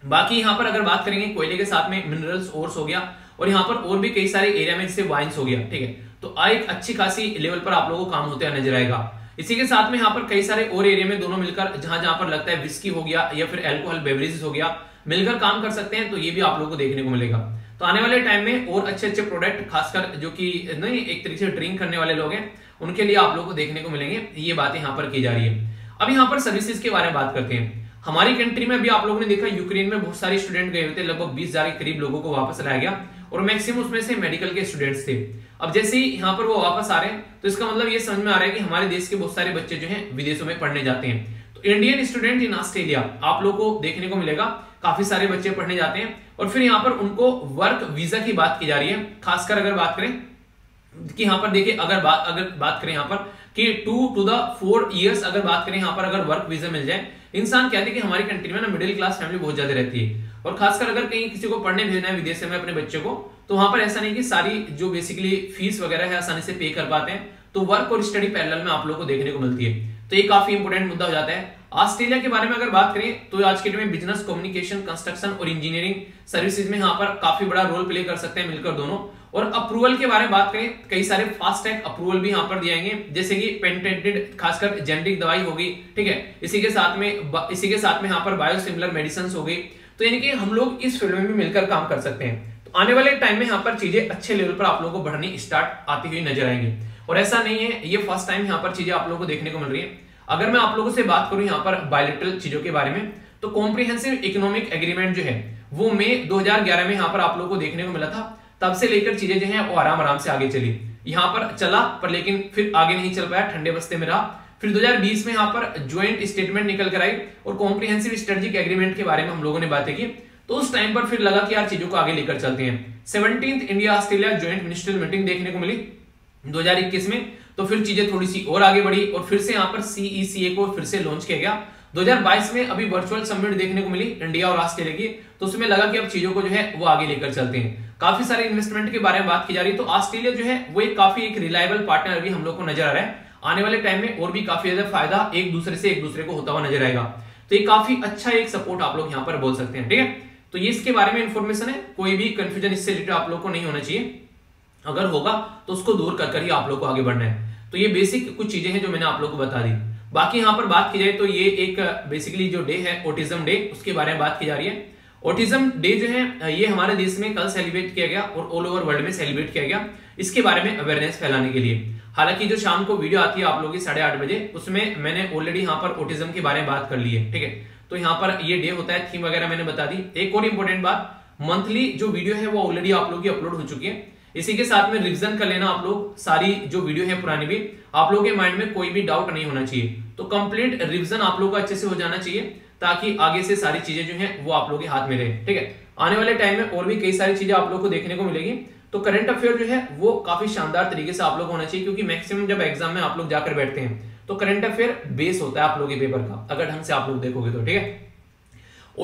बाकी यहाँ पर अगर बात करेंगे कोयले के साथ में मिनरल्स ओर्स हो गया और यहाँ पर और भी कई सारे एरिया में जैसे वाइन्स हो गया। ठीक है, तो एक अच्छी खासी लेवल पर आप लोगों को काम होते हुए नजर आएगा। इसी के साथ में यहाँ पर कई सारे और एरिया में दोनों मिलकर जहां जहां पर लगता है विस्की हो गया या फिर एल्कोहल बेवरेजेस हो गया, मिलकर काम कर सकते हैं, तो ये भी आप लोगों को देखने को मिलेगा। तो आने वाले टाइम में और अच्छे अच्छे प्रोडक्ट खासकर जो कि नहीं एक तरीके से ड्रिंक करने वाले लोग हैं उनके लिए आप लोगों को देखने को मिलेंगे। ये बातें यहाँ पर की जा रही है। अब यहाँ पर सर्विसेज के बारे में बात करते हैं। हमारी कंट्री में भी आप लोगों ने देखा यूक्रेन में बहुत सारे स्टूडेंट गए हुए थे, लगभग 20,000 के करीब लोगों को वापस लाया गया और मैक्सिमम उसमें से मेडिकल के स्टूडेंट्स थे। अब जैसे ही यहाँ पर वो वापस आ रहे हैं तो इसका मतलब ये समझ में आ रहा है कि हमारे देश के बहुत सारे बच्चे जो हैं विदेशों में पढ़ने जाते हैं। तो इंडियन स्टूडेंट इन ऑस्ट्रेलिया आप लोग को देखने को मिलेगा, काफी सारे बच्चे पढ़ने जाते हैं और फिर यहाँ पर उनको वर्क वीजा की बात की जा रही है। खासकर अगर बात करें कि यहाँ पर देखिए अगर बात करें यहाँ पर कि 2 to 4 years अगर बात करें यहाँ पर अगर वर्क वीजा मिल जाए। इंसान कहते हैं कि हमारी कंट्री में ना मिडिल क्लास फैमिली बहुत ज्यादा रहती है और खासकर अगर कहीं किसी को पढ़ने भेजना है विदेश में अपने बच्चे को, तो वहां पर ऐसा नहीं कि सारी जो बेसिकली फीस वगैरह है आसानी से पे कर पाते हैं, तो वर्क और स्टडी पैरेलल में आप लोग को देखने को मिलती है। तो ये काफी इंपोर्टेंट मुद्दा हो जाता है। ऑस्ट्रेलिया के बारे में अगर बात करें तो आज के डेट में बिजनेस, कम्युनिकेशन, कंस्ट्रक्शन और इंजीनियरिंग सर्विसेज में यहाँ पर काफी बड़ा रोल प्ले कर सकते हैं मिलकर दोनों। और अप्रूवल के बारे में बात करें, कई सारे फास्ट ट्रैक अप्रूवल भी यहाँ पर दिए जाएंगे, जैसे कि पेटेंटेड खासकर जेनेरिक दवाई होगी। ठीक है, इसी के साथ में यहाँ पर बायोसिमिलर मेडिसिन हो गई। तो यानी कि हम लोग इस फील्ड में भी मिलकर काम कर सकते हैं। तो आने वाले टाइम में यहाँ पर चीजें अच्छे लेवल पर आप लोगों को बढ़नी स्टार्ट आती हुई नजर आएंगी और ऐसा नहीं है ये फर्स्ट टाइम यहाँ पर चीजें आप लोगों को देखने को मिल रही है। अगर मैं आप लोगों से बात करूं यहाँ पर बायलैटरल चीजों के बारे में, तो कॉम्प्रिहेंसिव इकोनॉमिक एग्रीमेंट जो है वो मई 2011 में यहाँ पर आप लोगों को देखने को मिला था। तब से लेकर चीजें जो है वो आराम आराम से आगे चली, यहाँ पर चला पर लेकिन फिर आगे नहीं चल पाया, ठंडे बस्ते में रहा। फिर 2020 में यहाँ पर ज्वाइंट स्टेटमेंट निकल कर आई और कॉम्प्रिहेंसिव स्ट्रेटेजिक एग्रीमेंट के बारे में हम लोगों ने बातें की, तो उस टाइम पर फिर लगा कि यार चीजों को आगे लेकर चलते हैं। 17th India Australia joint ministerial meeting देखने को मिली 2021 में, तो फिर चीजें थोड़ी सी और आगे बढ़ी और फिर से यहाँ पर CECA को फिर से लॉन्च किया गया। 2022 में अभी वर्चुअल समिट देखने को मिली इंडिया और ऑस्ट्रेलिया की, तो उसमें लगा कि अब चीजों को जो है वो आगे लेकर चलते हैं। काफी सारे इन्वेस्टमेंट के बारे में बात की जा रही है, तो ऑस्ट्रेलिया जो है वो एक रिलायबल पार्टनर भी हम लोग को नजर आ रहा है। आने वाले टाइम में और भी काफी ज्यादा फायदा एक दूसरे को होता हुआ नजर आएगा। तो ये काफी अच्छा एक सपोर्ट आप लोग यहाँ पर बोल सकते हैं। ठीक है, तो ये इसके बारे में इंफॉर्मेशन है, कोई भी कंफ्यूजन इससे रिलेटेड आप लोग को नहीं होना चाहिए, अगर होगा तो उसको दूर कर ही आप लोग को आगे बढ़ना है। तो ये बेसिक कुछ चीजें हैं जो मैंने आप लोग को बता दी। बाकी यहाँ पर बात की जाए तो ये एक बेसिकली जो डे है ऑटिज्म डे, उसके बारे में बात की जा रही है। ऑटिज्म डे जो है ये हमारे देश में कल सेलिब्रेट किया गया और ऑल ओवर वर्ल्ड में सेलिब्रेट किया गया, इसके बारे में अवेयरनेस फैलाने के लिए। हालांकि जो शाम को वीडियो आती है आप लोग की 8:30 बजे, उसमें मैंने ऑलरेडी यहाँ पर ऑटिज्म के बारे में बात कर ली है। ठीक है, तो यहाँ पर ये डे होता है, थीम वगैरह मैंने बता दी। एक और इम्पोर्टेंट बात, मंथली जो वीडियो है वो ऑलरेडी आप लोग की अपलोड हो चुकी है। इसी के साथ में रिवीजन कर लेना आप लोग, सारी जो वीडियो है पुरानी भी आप लोगों के माइंड में कोई भी डाउट नहीं होना चाहिए, तो कंप्लीट रिवीजन आप लोगों का अच्छे से हो जाना चाहिए ताकि आगे से सारी चीजें जो हैं वो आप लोगों के हाथ में रहे। ठीक है, आने वाले टाइम में और भी कई सारी चीजें आप लोगों को देखने को मिलेगी। तो करंट अफेयर जो है वो काफी शानदार तरीके से आप लोग होना चाहिए, क्योंकि मैक्सिमम जब एग्जाम में आप लोग जाकर बैठते हैं तो करंट अफेयर बेस होता है आप लोगों के पेपर का, अगर ढंग से आप लोग देखोगे तो। ठीक है,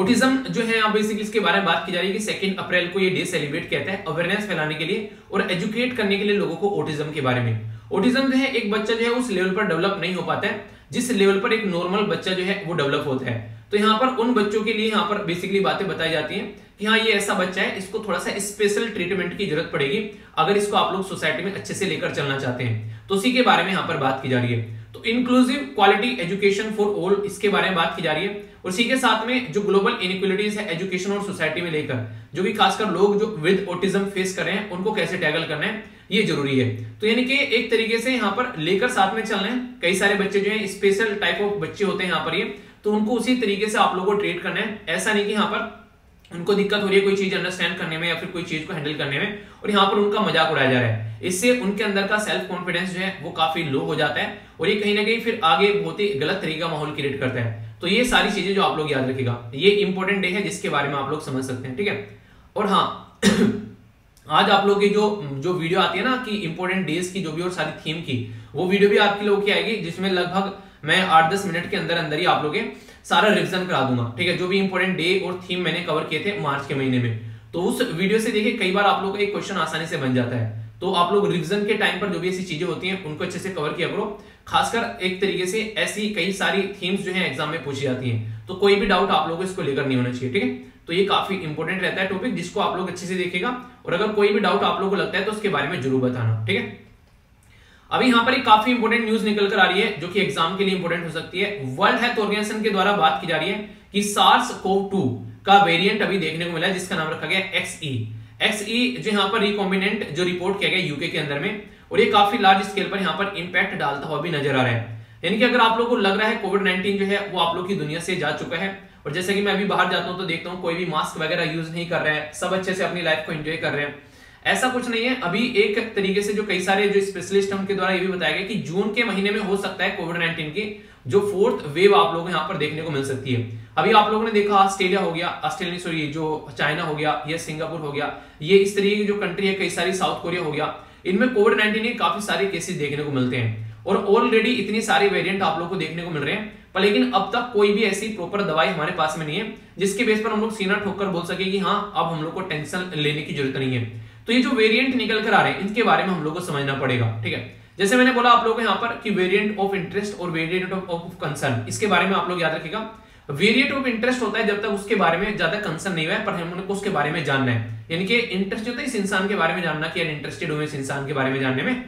ऑटिज्म जो है आप बेसिकली इसके बारे में बात की जा रही है कि 2 अप्रैल को ये डे सेलिब्रेट किया है अवेयरनेस फैलाने के लिए और एजुकेट करने के लिए लोगों को ऑटिज्म के बारे में। ऑटिज्म जो है एक बच्चा जो है उस लेवल पर डेवलप नहीं हो पाता है जिस लेवल पर एक नॉर्मल बच्चा जो है वो डेवलप होता है। तो यहाँ पर उन बच्चों के लिए यहाँ पर बेसिकली बातें बताई जाती है कि हाँ ये ऐसा बच्चा है, इसको थोड़ा सा स्पेशल ट्रीटमेंट की जरूरत पड़ेगी अगर इसको आप लोग सोसाइटी में अच्छे से लेकर चलना चाहते हैं, तो उसी के बारे में यहाँ पर बात की जा रही है। तो inclusive quality education for all, इसके बारे में बात की जा रही है। और इसी के साथ में जो ग्लोबल इनइक्वालिटीज है एजुकेशन और सोसाइटी में लेकर, जो भी खासकर लोग जो विद ऑटिज्म फेस कर रहे हैं उनको कैसे टैकल करना है, ये जरूरी है। तो यानी कि एक तरीके से यहाँ पर लेकर साथ में चलना है। कई सारे बच्चे जो है स्पेशल टाइप ऑफ बच्चे होते हैं यहाँ पर, ये तो उनको उसी तरीके से आप लोगों को ट्रीट करना है। ऐसा नहीं कि यहाँ पर उनको दिक्कत हो रही है कोई चीज अंडरस्टैंड करने में या फिर कोई चीज को हैंडल करने में और यहाँ पर उनका मजाक उड़ाया जा रहा है। इससे उनके अंदर का सेल्फ कॉन्फिडेंस जो है वो काफी लो हो जाता है और ये कहीं ना कहीं फिर आगे बहुत ही गलत तरीके का माहौल क्रिएट करता है। तो ये सारी चीजें जो आप लोग याद रखेगा, ये इंपॉर्टेंट डे है जिसके बारे में आप लोग समझ सकते हैं, ठीक है। और हाँ, आज आप लोग की जो वीडियो आती है ना कि इंपॉर्टेंट डेज की जो भी और सारी थीम की, वो वीडियो भी आपके लोगों की आएगी जिसमें लगभग मैं 8-10 मिनट के अंदर अंदर ही आप लोग सारा रिविजन करा दूंगा, ठीक है। जो भी इंपॉर्टेंट डे और थीम मैंने कवर किए थे मार्च के महीने में, तो उस वीडियो से देखिए कई बार आप लोग का एक क्वेश्चन आसानी से बन जाता है। तो आप लोग रिविजन के टाइम पर जो भी ऐसी चीजें होती हैं उनको अच्छे से कवर किया करो। खासकर एक तरीके से ऐसी कई सारी थीम्स जो है एग्जाम में पूछी जाती है, तो कोई भी डाउट आप लोग को इसको लेकर नहीं होना चाहिए, ठीक है। तो ये काफी इंपॉर्टेंट रहता है टॉपिक, जिसको आप लोग अच्छे से देखेगा और अगर कोई भी डाउट आप लोग को लगता है तो उसके बारे में जरूर बताना, ठीक है। अभी यहाँ पर एक काफी इंपोर्टेंट न्यूज निकल कर आ रही है जो कि एग्जाम के लिए इंपोर्टेंट हो सकती है। वर्ल्ड हेल्थ ऑर्गेनाइजेशन के द्वारा बात की जा रही है कि SARS-CoV-2 का वेरिएंट अभी देखने को मिला है जिसका नाम रखा गया XE, जो यहाँ पर रिकॉम्बिनेंट जो रिपोर्ट किया गया यूके के अंदर में, और ये काफी लार्ज स्केल पर यहाँ पर इंपैक्ट डालता हुआ भी नजर आ रहा है। यानी कि अगर आप लोग को लग रहा है कोविड-19 जो है वो आप लोग की दुनिया से जा चुका है, और जैसे कि मैं अभी बाहर जाता हूँ तो देखता हूँ कोई भी मास्क वगैरह यूज नहीं कर रहा है, सब अच्छे से अपनी लाइफ को एंजॉय कर रहे हैं, ऐसा कुछ नहीं है। अभी एक तरीके से जो कई सारे जो स्पेशलिस्ट उनके द्वारा ये भी बताया गया कि जून के महीने में हो सकता है कोविड-19 की जो 4th वेव आप लोगों को यहाँ पर देखने को मिल सकती है। अभी आप लोगों ने देखा ऑस्ट्रेलिया हो गया, चाइना हो गया, यह सिंगापुर हो गया, ये इस तरीके की जो कंट्री है, कई सारी साउथ कोरिया हो गया, इनमें कोविड-19 के काफी सारे केसेस देखने को मिलते हैं और ऑलरेडी इतने सारे वेरियंट आप लोग को देखने को मिल रहे हैं। पर लेकिन अब तक कोई भी ऐसी प्रॉपर दवाई हमारे पास में नहीं है जिसके बेस पर हम लोग सीना ठोककर बोल सके कि हाँ अब हम लोग को टेंशन लेने की जरूरत नहीं है। तो ये जो वेरिएंट निकल कर आ रहे हैं इनके बारे में हम लोग को समझना पड़ेगा, ठीक है। जैसे मैंने बोला आप लोग यहाँ पर कि वेरिएंट ऑफ इंटरेस्ट और वेरिएंट ऑफ कंसर्न, इसके बारे में आप लोग याद रखिएगा। वेरिएंट ऑफ इंटरेस्ट होता है जब तक उसके बारे में ज्यादा कंसर्न नहीं हुआ है पर हमने उसके बारे में जानना है, यानी कि इंटरेस्ट होता है इस इंसान के बारे में जानना कि इंटरेस्टेड हुए इस इंसान के बारे में जानने में।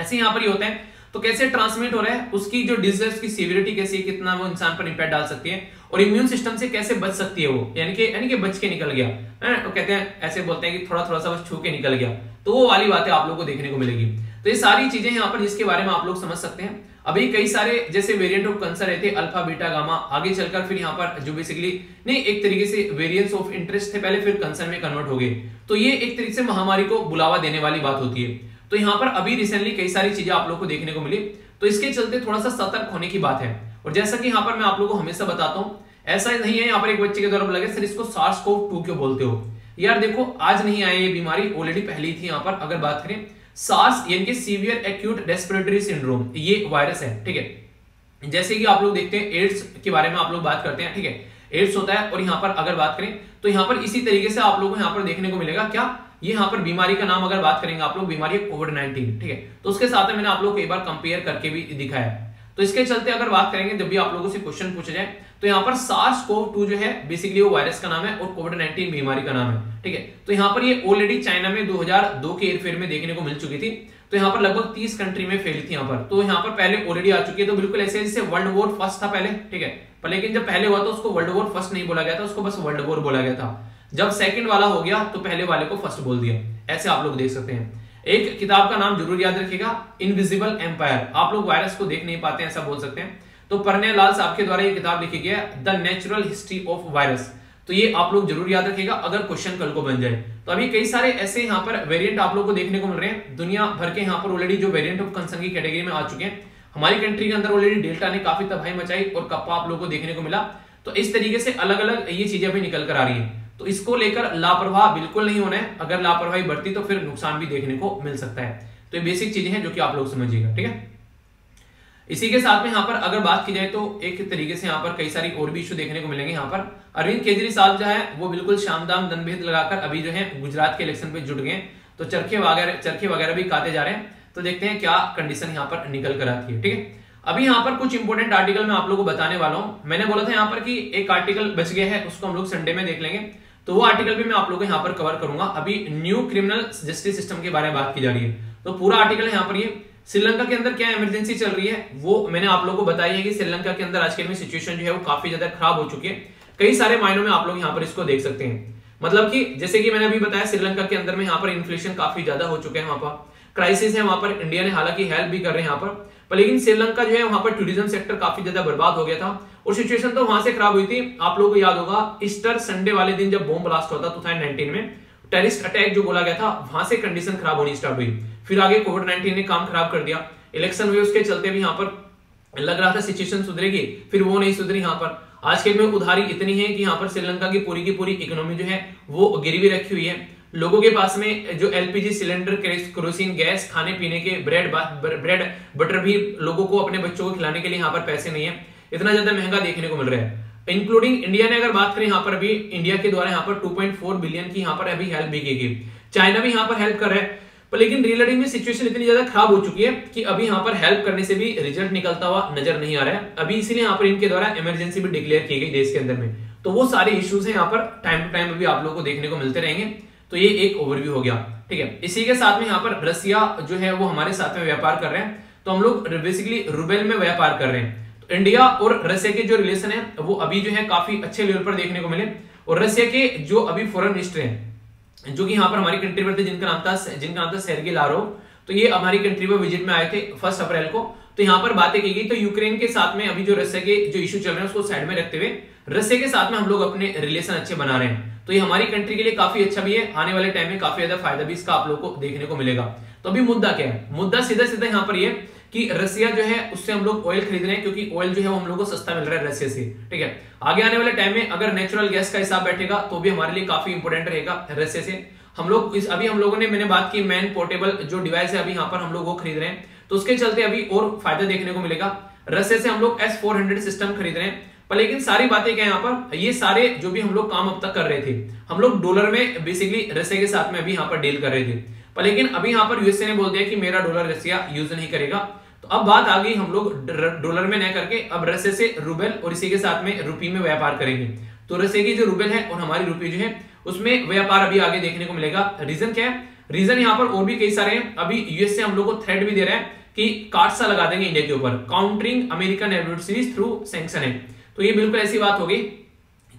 ऐसे यहाँ पर ये होता है तो कैसे ट्रांसमिट हो रहा है, उसकी जो डिजीज की सीवियरिटी कैसी है, कितना वो इंसान पर इंपैक्ट डाल सकती है और इम्यून सिस्टम से कैसे बच सकती है वो, यानी कि बच के निकल गया है तो कहते हैं, ऐसे बोलते हैं कि थोड़ा सा बस छू के निकल गया, तो वो वाली बातें आप लोग को देखने को मिलेगी। तो ये सारी चीजें यहाँ पर जिसके बारे में आप लोग समझ सकते हैं। अभी कई सारे जैसे वेरिएंट ऑफ कंसर्न रहते अल्फा बीटा गामा, आगे चलकर फिर यहाँ पर जो बेसिकली नहीं एक तरीके से वेरिएंट्स ऑफ इंटरेस्ट थे पहले, फिर कंसर्न में कन्वर्ट हो गए, तो ये एक तरीके से महामारी को बुलावा देने वाली बात होती है। तो यहाँ पर अभी रिसेंटली कई सारी चीजें आप लोग को देखने को मिली, तो इसके चलते थोड़ा सा सतर्क होने की बात है। और जैसा कि यहाँ पर मैं आप लोग को हमेशा बताता हूँ, ऐसा नहीं है यहाँ पर एक बच्चे के द्वारा लगे सर इसको SARS-CoV-2 क्यों बोलते हो, यार देखो आज नहीं आए ये बीमारी, ऑलरेडी पहले ही थी। यहाँ पर अगर बात करें सार्स यानी कि सीवियर एक्यूट रेस्पिरेटरी सिंड्रोम, ये वायरस है, ठीक है। जैसे कि आप लोग देखते हैं एड्स के बारे में आप लोग बात करते हैं, ठीक है, एड्स होता है। और यहाँ पर अगर बात करें तो यहाँ पर इसी तरीके से आप लोग को यहाँ पर देखने को मिलेगा क्या, ये यहाँ पर बीमारी का नाम अगर बात करेंगे आप लोग बीमारी कोविड-19, ठीक है। तो उसके साथ मैंने आप लोग कई बार कंपेयर करके भी दिखाया। तो इसके चलते अगर बात करेंगे जब भी आप लोगों से क्वेश्चन पूछा जाए तो यहाँ पर SARS-CoV-2 जो है बेसिकली वो वायरस का नाम है और कोविड-19 बीमारी का नाम है, ठीक है। तो यहाँ पर ये ऑलरेडी चाइना में 2002 के एयरफेयर में देखने को मिल चुकी थी, तो यहाँ पर लगभग 30 कंट्री में फैली थी यहाँ पर, तो यहाँ पर पहले ऑलरेडी आ चुकी है। तो बिल्कुल ऐसे जैसे वर्ल्ड वॉर 1 था पहले, ठीक है, पर लेकिन जब पहले हुआ तो उसको वर्ल्ड वॉर 1 नहीं बोला गया था, उसको बस वर्ल्ड वॉर बोला गया था। जब सेकंड वाला हो गया तो पहले वाले को फर्स्ट बोल दिया, ऐसे आप लोग देख सकते हैं। एक किताब का नाम जरूर याद रखिएगा, इनविजिबल एम्पायर, आप लोग वायरस को देख नहीं पाते हैं ऐसा बोल सकते हैं। तो परने लाल साहब के द्वारा ये किताब लिखी गई है the natural history of virus, तो ये आप लोग जरूर याद रखिएगा अगर क्वेश्चन कल को बन जाए। तो अभी कई सारे ऐसे यहाँ पर वेरिएंट आप लोग को देखने को मिल रहे हैं दुनिया भर के, यहाँ पर ऑलरेडी जो वेरिएंट ऑफ कंसर्न की कैटेगरी में आ चुके हैं। हमारी कंट्री के अंदर ऑलरेडी डेल्टा ने काफी तबाही मचाई और कप्पा आप लोग को देखने को मिला। तो इस तरीके से अलग अलग ये चीजें भी निकल कर आ रही है, तो इसको लेकर लापरवाह बिल्कुल नहीं होना है। अगर लापरवाही बढ़ती तो फिर नुकसान भी देखने को मिल सकता है। तो ये बेसिक चीजें हैं जो कि आप लोग समझिएगा, ठीक है। इसी के साथ में यहाँ पर अगर बात की जाए तो एक तरीके से यहाँ पर कई सारी और भी इश्यू देखने को मिलेंगे। यहाँ पर अरविंद केजरीवाल जो है वो बिल्कुल शामदाम दनभेद लगाकर अभी जो है गुजरात के इलेक्शन पे जुट गए, तो चरखे वगैरह भी काटे जा रहे हैं। तो देखते हैं क्या कंडीशन यहाँ पर निकल कर आती है, ठीक है। अभी यहाँ पर कुछ इंपोर्टेंट आर्टिकल मैं आप लोगों को बताने वाला हूँ। मैंने बोला था यहाँ पर कि एक आर्टिकल बच गया है, उसको हम लोग संडे में देख लेंगे, तो वो आर्टिकल भी मैं आप लोगों को यहाँ पर कवर करूंगा। अभी न्यू क्रिमिनल जस्टिस सिस्टम के बारे में बात की जा रही है, तो पूरा आर्टिकल है यहाँ पर ये श्रीलंका के अंदर क्या इमरजेंसी चल रही है वो मैंने आप लोगों को बताई है कि श्रीलंका के अंदर आजकल में सिचुएशन जो है वो काफी ज्यादा खराब हो चुकी है। कई सारे मायनों में आप लोग यहाँ पर इसको देख सकते हैं, मतलब कि जैसे कि मैंने अभी बताया श्रीलंका के अंदर में यहाँ पर इन्फ्लेशन काफी ज्यादा हो चुका है, वहां पर क्राइसिस है, वहां पर इंडिया ने हालांकि हेल्प भी कर रहे हैं यहाँ पर, लेकिन श्रीलंका जो है वहां पर टूरिज्म सेक्टर काफी ज्यादा बर्बाद हो गया था और सिचुएशन तो वहां से खराब हुई थी। आप लोगों को याद होगा ईस्टर संडे वाले दिन जब बॉम्ब ब्लास्ट होता 2019 में टेररिस्ट अटैक जो बोला गया था, वहां से कंडीशन खराब होनी स्टार्ट हुई। फिर आगे कोविड-19 ने काम खराब कर दिया, इलेक्शन हुए उसके चलते भी यहाँ पर लग रहा था सिचुएशन सुधरेगी, फिर वो नहीं सुधरी। यहाँ पर आज के में उधारी इतनी है कि यहाँ पर श्रीलंका की पूरी इकोनॉमी जो है वो गिरवी रखी हुई है। लोगों के पास में जो एलपीजी सिलेंडर, केरोसिन गैस, खाने पीने के ब्रेड बटर भी लोगों को अपने बच्चों को खिलाने के लिए यहाँ पर पैसे नहीं है, इतना ज्यादा महंगा देखने को मिल रहा है। इंक्लूडिंग इंडिया ने अगर बात करें यहाँ पर भी इंडिया के द्वारा यहाँ पर 2.4 बिलियन की यहाँ पर अभी हेल्प भी की गई, चाइना भी यहाँ पर हेल्प कर रहा है, पर लेकिन रियलिटी में सिचुएशन इतनी ज्यादा खराब हो चुकी है कि अभी यहाँ पर हेल्प करने से भी रिजल्ट निकलता हुआ नजर नहीं आ रहा है। अभी इसीलिए यहाँ पर इनके द्वारा इमरजेंसी भी डिक्लेयर की गई देश के अंदर में, तो वो सारे इश्यूज है यहाँ पर टाइम टू टाइम अभी आप लोगों को देखने को मिलते रहेंगे। तो ये एक ओवरव्यू हो गया, ठीक है। इसी के साथ में यहाँ पर रसिया जो है वो हमारे साथ में व्यापार कर रहे हैं, तो हम लोग बेसिकली रूबेल में व्यापार कर रहे हैं। इंडिया और रसिया के जो रिलेशन है वो अभी जो है काफी अच्छे लेवल पर देखने को मिले। और रसिया के जो अभी फॉरेन मिनिस्टर हैं, जो कि यहाँ पर हमारी कंट्री पर थे, जिनका नाम था सेर्गेई लाव्रोव, तो ये हमारी कंट्री पर विजिट में आए थे 1 अप्रैल को। तो यहाँ पर बातें की गई, तो यूक्रेन के साथ में अभी जो रसिया के जो इश्यू चल रहे हैं उसको साइड में रखते हुए रसिया के साथ में हम लोग अपने रिलेशन अच्छे बना रहे हैं, तो ये हमारी कंट्री के लिए काफी अच्छा भी है। आने वाले टाइम में काफी ज्यादा फायदा भी इसका आप लोग को देखने को मिलेगा। तो अभी मुद्दा क्या है, मुद्दा सीधा सीधा यहाँ पर ये कि रसिया जो है उससे हम लोग ऑयल खरीद रहे हैं, क्योंकि ऑयल जो है वो हम लोग को सस्ता मिल रहा है रसिया से, ठीक है। आगे आने वाले टाइम में अगर नेचुरल गैस का हिसाब बैठेगा तो भी हमारे लिए काफी इंपोर्टेंट रहेगा रसिया से। मैंने बात की मैन पोर्टेबल जो डिवाइस है अभी यहाँ पर हम लोग वो खरीद रहे हैं, तो उसके चलते अभी और फायदा देखने को मिलेगा। रसिया से हम लोग S-400 सिस्टम खरीद रहे हैं, पर लेकिन सारी बातें क्या है यहाँ पर, ये सारे जो भी हम लोग काम अब तक कर रहे थे हम लोग डॉलर में बेसिकली रसिया के साथ में अभी यहाँ पर डील कर रहे थे, पर लेकिन अभी यहाँ पर यूएसए ने बोल दिया कि मेरा डॉलर रसिया यूज नहीं करेगा। तो अब बात आ गई हम लोग डॉलर में न करके अब रसिया से रूबेल और इसी के साथ में रूपी में व्यापार करेंगे। तो रसिया की जो रूबेल है और हमारी रूपी जो है उसमें व्यापार अभी आगे देखने को मिलेगा। रीजन क्या है, रीजन यहाँ पर और भी कई सारे हैं। अभी यूएसए हम लोग को थ्रेट भी दे रहा है कि कार्डसा लगा देंगे इंडिया के ऊपर, countering American adversaries through sanction है। तो ये बिल्कुल ऐसी बात हो गई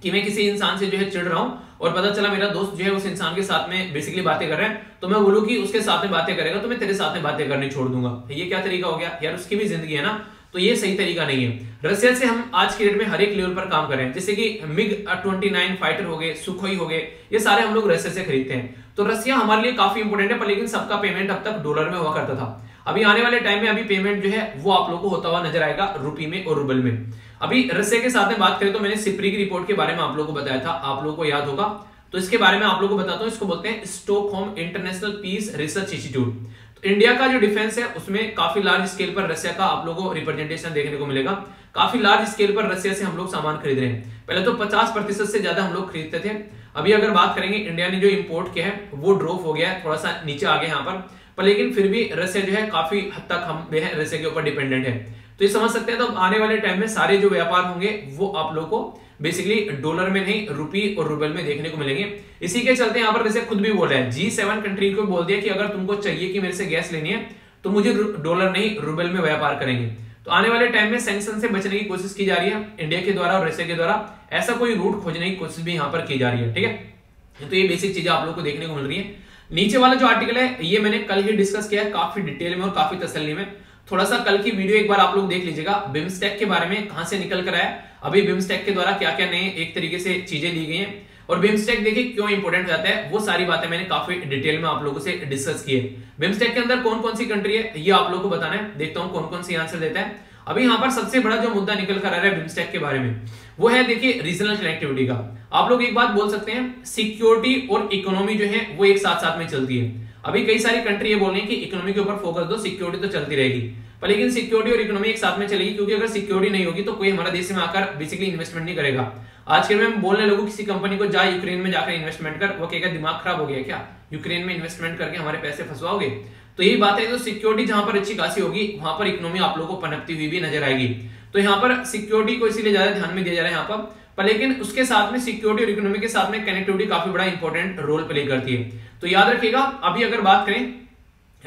कि मैं किसी इंसान से जो है चिढ़ रहा हूँ और पता चला मेरा दोस्त जो है उस इंसान के साथ में बेसिकली बातें कर रहा है, तो मैं बोलूँ कि उसके साथ में बातें करेगा तो मैं तेरे साथ में बातें करनी छोड़ दूंगा, ये क्या तरीका हो गया यार, उसकी भी जिंदगी है ना, तो ये सही तरीका नहीं है। रसिया से हम आज के डेट में हर एक लेवल पर काम कर रहे हैं, जैसे कि MiG-29 फाइटर हो गए, सुखोई हो गए, ये सारे हम लोग रसिया से खरीदते हैं। तो रसिया हमारे लिए काफी इंपोर्टेंट है, पर लेकिन सबका पेमेंट अब तक डॉलर में हुआ करता था। अभी आने वाले टाइम में अभी पेमेंट जो है वो आप लोग को होता हुआ नजर आएगा रूपी में और रूबल में। अभी रसिया के साथ में बात करें तो मैंने सिप्री की रिपोर्ट के बारे में आप लोगों को बताया था, आप लोगों को याद होगा, तो इसके बारे में आप लोगों को बताता हूं। इसको बोलते हैं Stockholm international Peace Research institute. तो इंडिया का जो डिफेंस है उसमें काफी लार्ज स्केल पर रसिया का आप लोगों को रिप्रेजेंटेशन देखने को मिलेगा। काफी लार्ज स्केल पर रसिया से हम लोग सामान खरीद रहे हैं, पहले तो 50% से ज्यादा हम लोग खरीदते थे। अभी अगर बात करेंगे इंडिया ने जो इम्पोर्ट किया है वो ड्रॉप हो गया है, थोड़ा सा नीचे आ गया यहाँ पर लेकिन फिर भी रसिया जो है काफी हद तक हम जो है रसिया के ऊपर डिपेंडेंट है, तो ये समझ सकते हैं। तो आने वाले टाइम में सारे जो व्यापार होंगे वो आप लोग को बेसिकली डॉलर में नहीं रूपी और रूबल में देखने को मिलेंगे। इसी के चलते यहाँ पर रसिया खुद भी बोल रहा है, G7 कंट्री को बोल दिया कि अगर तुमको चाहिए कि मेरे से गैस लेनी है तो मुझे डॉलर नहीं रूबल में व्यापार करेंगे। तो आने वाले टाइम में सैंक्शन से बचने की कोशिश की जा रही है इंडिया के द्वारा और रसिया के द्वारा, ऐसा कोई रूट खोजने की कोशिश भी यहाँ पर की जा रही है, ठीक है। तो ये बेसिक चीजें आप लोग को देखने को मिल रही है। नीचे वाला जो आर्टिकल है ये मैंने कल ही डिस्कस किया है काफी डिटेल में और काफी तसल्ली में, थोड़ा सा कल की वीडियो एक बार आप लोग देख लीजिएगा बिम्सटेक के बारे में, कहां से निकल कर आया, अभी बिम्सटेक के द्वारा क्या क्या नए एक तरीके से चीजें ली गई हैं और बिम्सटेक देखिए क्यों इंपोर्टेंट हो जाता है, वो सारी बातें मैंने काफी डिटेल में आप लोगों से डिस्कस की है। बिम्सटेक के अंदर कौन कौन सी कंट्री है ये आप लोग को बताना है, देखता हूँ कौन कौन सी आंसर देता है। अभी यहाँ पर सबसे बड़ा जो मुद्दा निकल कर आ रहा है बिम्सटेक के बारे में वो है देखिए रीजनल कनेक्टिविटी का। आप लोग एक बात बोल सकते हैं, सिक्योरिटी और इकोनॉमी जो है वो एक साथ साथ में चलती है। अभी कई सारी कंट्री ये बोल रही है कि इकोनॉमी के ऊपर फोकस दो, सिक्योरिटी तो चलती रहेगी, पर लेकिन सिक्योरिटी और इकोनॉमी एक साथ में चलेगी, क्योंकि अगर सिक्योरिटी नहीं होगी तो कोई हमारे देश में आकर बेसिकली इन्वेस्टमेंट नहीं करेगा। आजकल मैं बोलने लगूं किसी कंपनी को जा यूक्रेन में जाकर इन्वेस्टमेंट कर, वो कहेगा दिमाग खराब हो गया क्या, यूक्रेन में इन्वेस्टमेंट करके हमारे पैसे फंसवाओगे। तो यही बात है, तो सिक्योरिटी जहां पर अच्छी खासी होगी वहां पर इकोनॉमी आप लोगों को पनपती हुई भी नजर आएगी। तो यहाँ पर सिक्योरिटी को इसीलिए ज्यादा ध्यान में दिया जा रहा है यहाँ पर, लेकिन उसके साथ में सिक्योरिटी और इकोनॉमी के साथ में कनेक्टिविटी काफी बड़ा इंपॉर्टेंट रोल प्ले करती है। तो याद रखिएगा, अभी अगर बात करें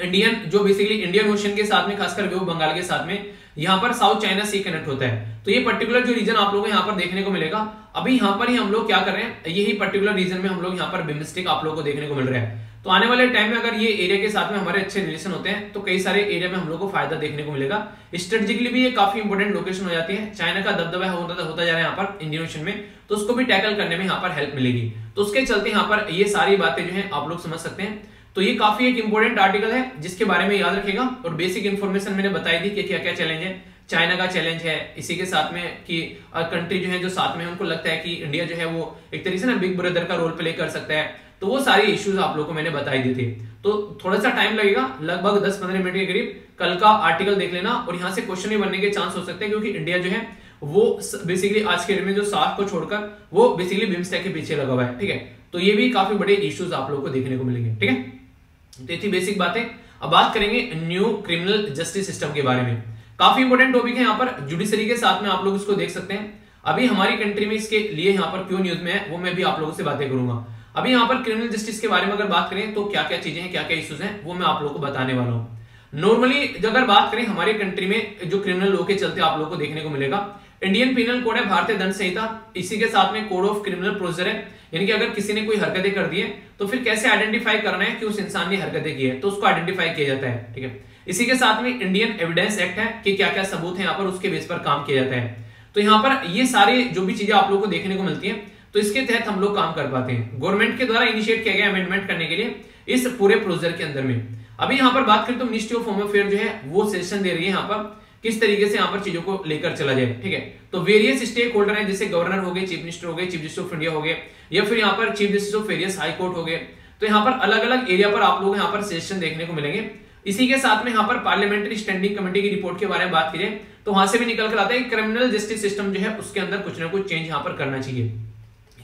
इंडियन जो बेसिकली इंडियन ओशन के साथ में खासकर वे बंगाल के साथ में यहाँ पर साउथ चाइना सी कनेक्ट होता है। तो ये पर्टिकुलर जो रीजन आप लोगों को यहाँ पर देखने को मिलेगा। अभी यहाँ पर ही हम लोग क्या कर रहे हैं, यही पर्टिकुलर रीजन में हम लोग यहाँ पर बिम्स्टेक आप लोगों को देखने को मिल रहा है। तो आने वाले टाइम में अगर ये एरिया के साथ में हमारे अच्छे रिलेशन होते हैं तो कई सारे एरिया में हम लोग को फायदा देखने को मिलेगा। स्ट्रेटेजिकली भी ये काफी इंपॉर्टेंट लोकेशन हो जाती है। चाइना का दबदबा होता जा रहा है यहाँ पर इंडियन ओशन में, तो उसको भी टैकल करने में यहाँ पर हेल्प मिलेगी। तो उसके चलते यहाँ पर ये सारी बातें जो है आप लोग समझ सकते हैं। तो ये काफी एक इंपॉर्टेंट आर्टिकल है जिसके बारे में याद रखेगा। और बेसिक इन्फॉर्मेशन मैंने बताई दी कि क्या क्या चैलेंज है। चाइना का चैलेंज है, इसी के साथ में कि कंट्री जो है जो साथ में उनको लगता है कि इंडिया जो है वो एक तरीके से ना बिग ब्रदर का रोल प्ले कर सकता है। तो वो सारे इश्यूज आप लोगों को मैंने बताई दी थी। तो थोड़ा सा टाइम लगेगा, लगभग 10-15 मिनट के करीब। कल का आर्टिकल देख लेना और यहाँ से क्वेश्चन भी बनने के चांस हो सकते हैं, क्योंकि इंडिया जो है वो बेसिकली आज के डेट में जो सार्क को छोड़कर वो बेसिकली बिम्सटेक के पीछे लगा हुआ है। ठीक है, तो ये भी काफी बड़े इश्यूज आप लोगों को देखने को मिलेंगे। ठीक है, तो ये थी बेसिक बातें। अब बात करेंगे न्यू क्रिमिनल जस्टिस सिस्टम के बारे में। काफी इंपॉर्टेंट टॉपिक है यहाँ पर, जुडिशरी के साथ में आप लोग इसको देख सकते हैं। अभी हमारी कंट्री में इसके लिए यहाँ पर क्यों न्यूज में है वो मैं भी आप लोगों से बातें करूंगा। अभी यहाँ पर क्रिमिनल जस्टिस के बारे में अगर बात करें तो क्या क्या चीजें हैं, क्या क्या इश्यूज हैं, वो मैं आप लोगों को बताने वाला हूँ। नॉर्मली अगर बात करें हमारी कंट्री में जो क्रिमिनल लॉ के चलते आप लोगों को देखने को मिलेगा, इंडियन पिनल कोड है, भारतीय दंड संहिता, इसी के साथ में कोड ऑफ क्रिमिनल प्रोसीजर है। यानी कि अगर किसी ने कोई हरकतें कर दी है तो फिर कैसे आइडेंटिफाई करना है कि उस इंसान ने हरकतें की है, तो उसको आइडेंटिफाई किया जाता है। ठीक है, इसी के साथ में इंडियन एविडेंस एक्ट है कि क्या क्या सबूत है यहाँ पर, उसके बेस पर काम किया जाता है। तो यहाँ पर ये सारे जो भी चीजें आप लोग को देखने को मिलती है तो इसके तहत हम लोग काम कर पाते हैं। गवर्नमेंट के द्वारा इनिशिएट किया गया अमेंडमेंट करने के लिए इस पूरे प्रोसीजर के अंदर में। अभी यहाँ पर बात करें तो मिनिस्ट्री ऑफ होम अफेयर जो है वो सेशन दे रही है यहाँ पर किस तरीके से यहाँ पर चीजों को लेकर चला जाए। ठीक है, तो वेरियस स्टेक होल्डर हैं, जैसे गवर्नर हो गए, चीफ मिनिस्टर हो गए, चीफ जस्टिस ऑफ इंडिया हो गए, या फिर यहाँ पर chief justice of various high court हो गए। तो यहाँ पर अलग अलग एरिया पर आप लोग यहाँ पर सेशन देखने को मिलेंगे। इसी के साथ में यहाँ पर पार्लियामेंट्री स्टैंडिंग कमेटी की रिपोर्ट के बारे में बात करें तो वहां से भी निकल कर आता है क्रिमिनल जस्टिस सिस्टम जो है उसके अंदर कुछ ना कुछ चेंज यहाँ पर करना चाहिए।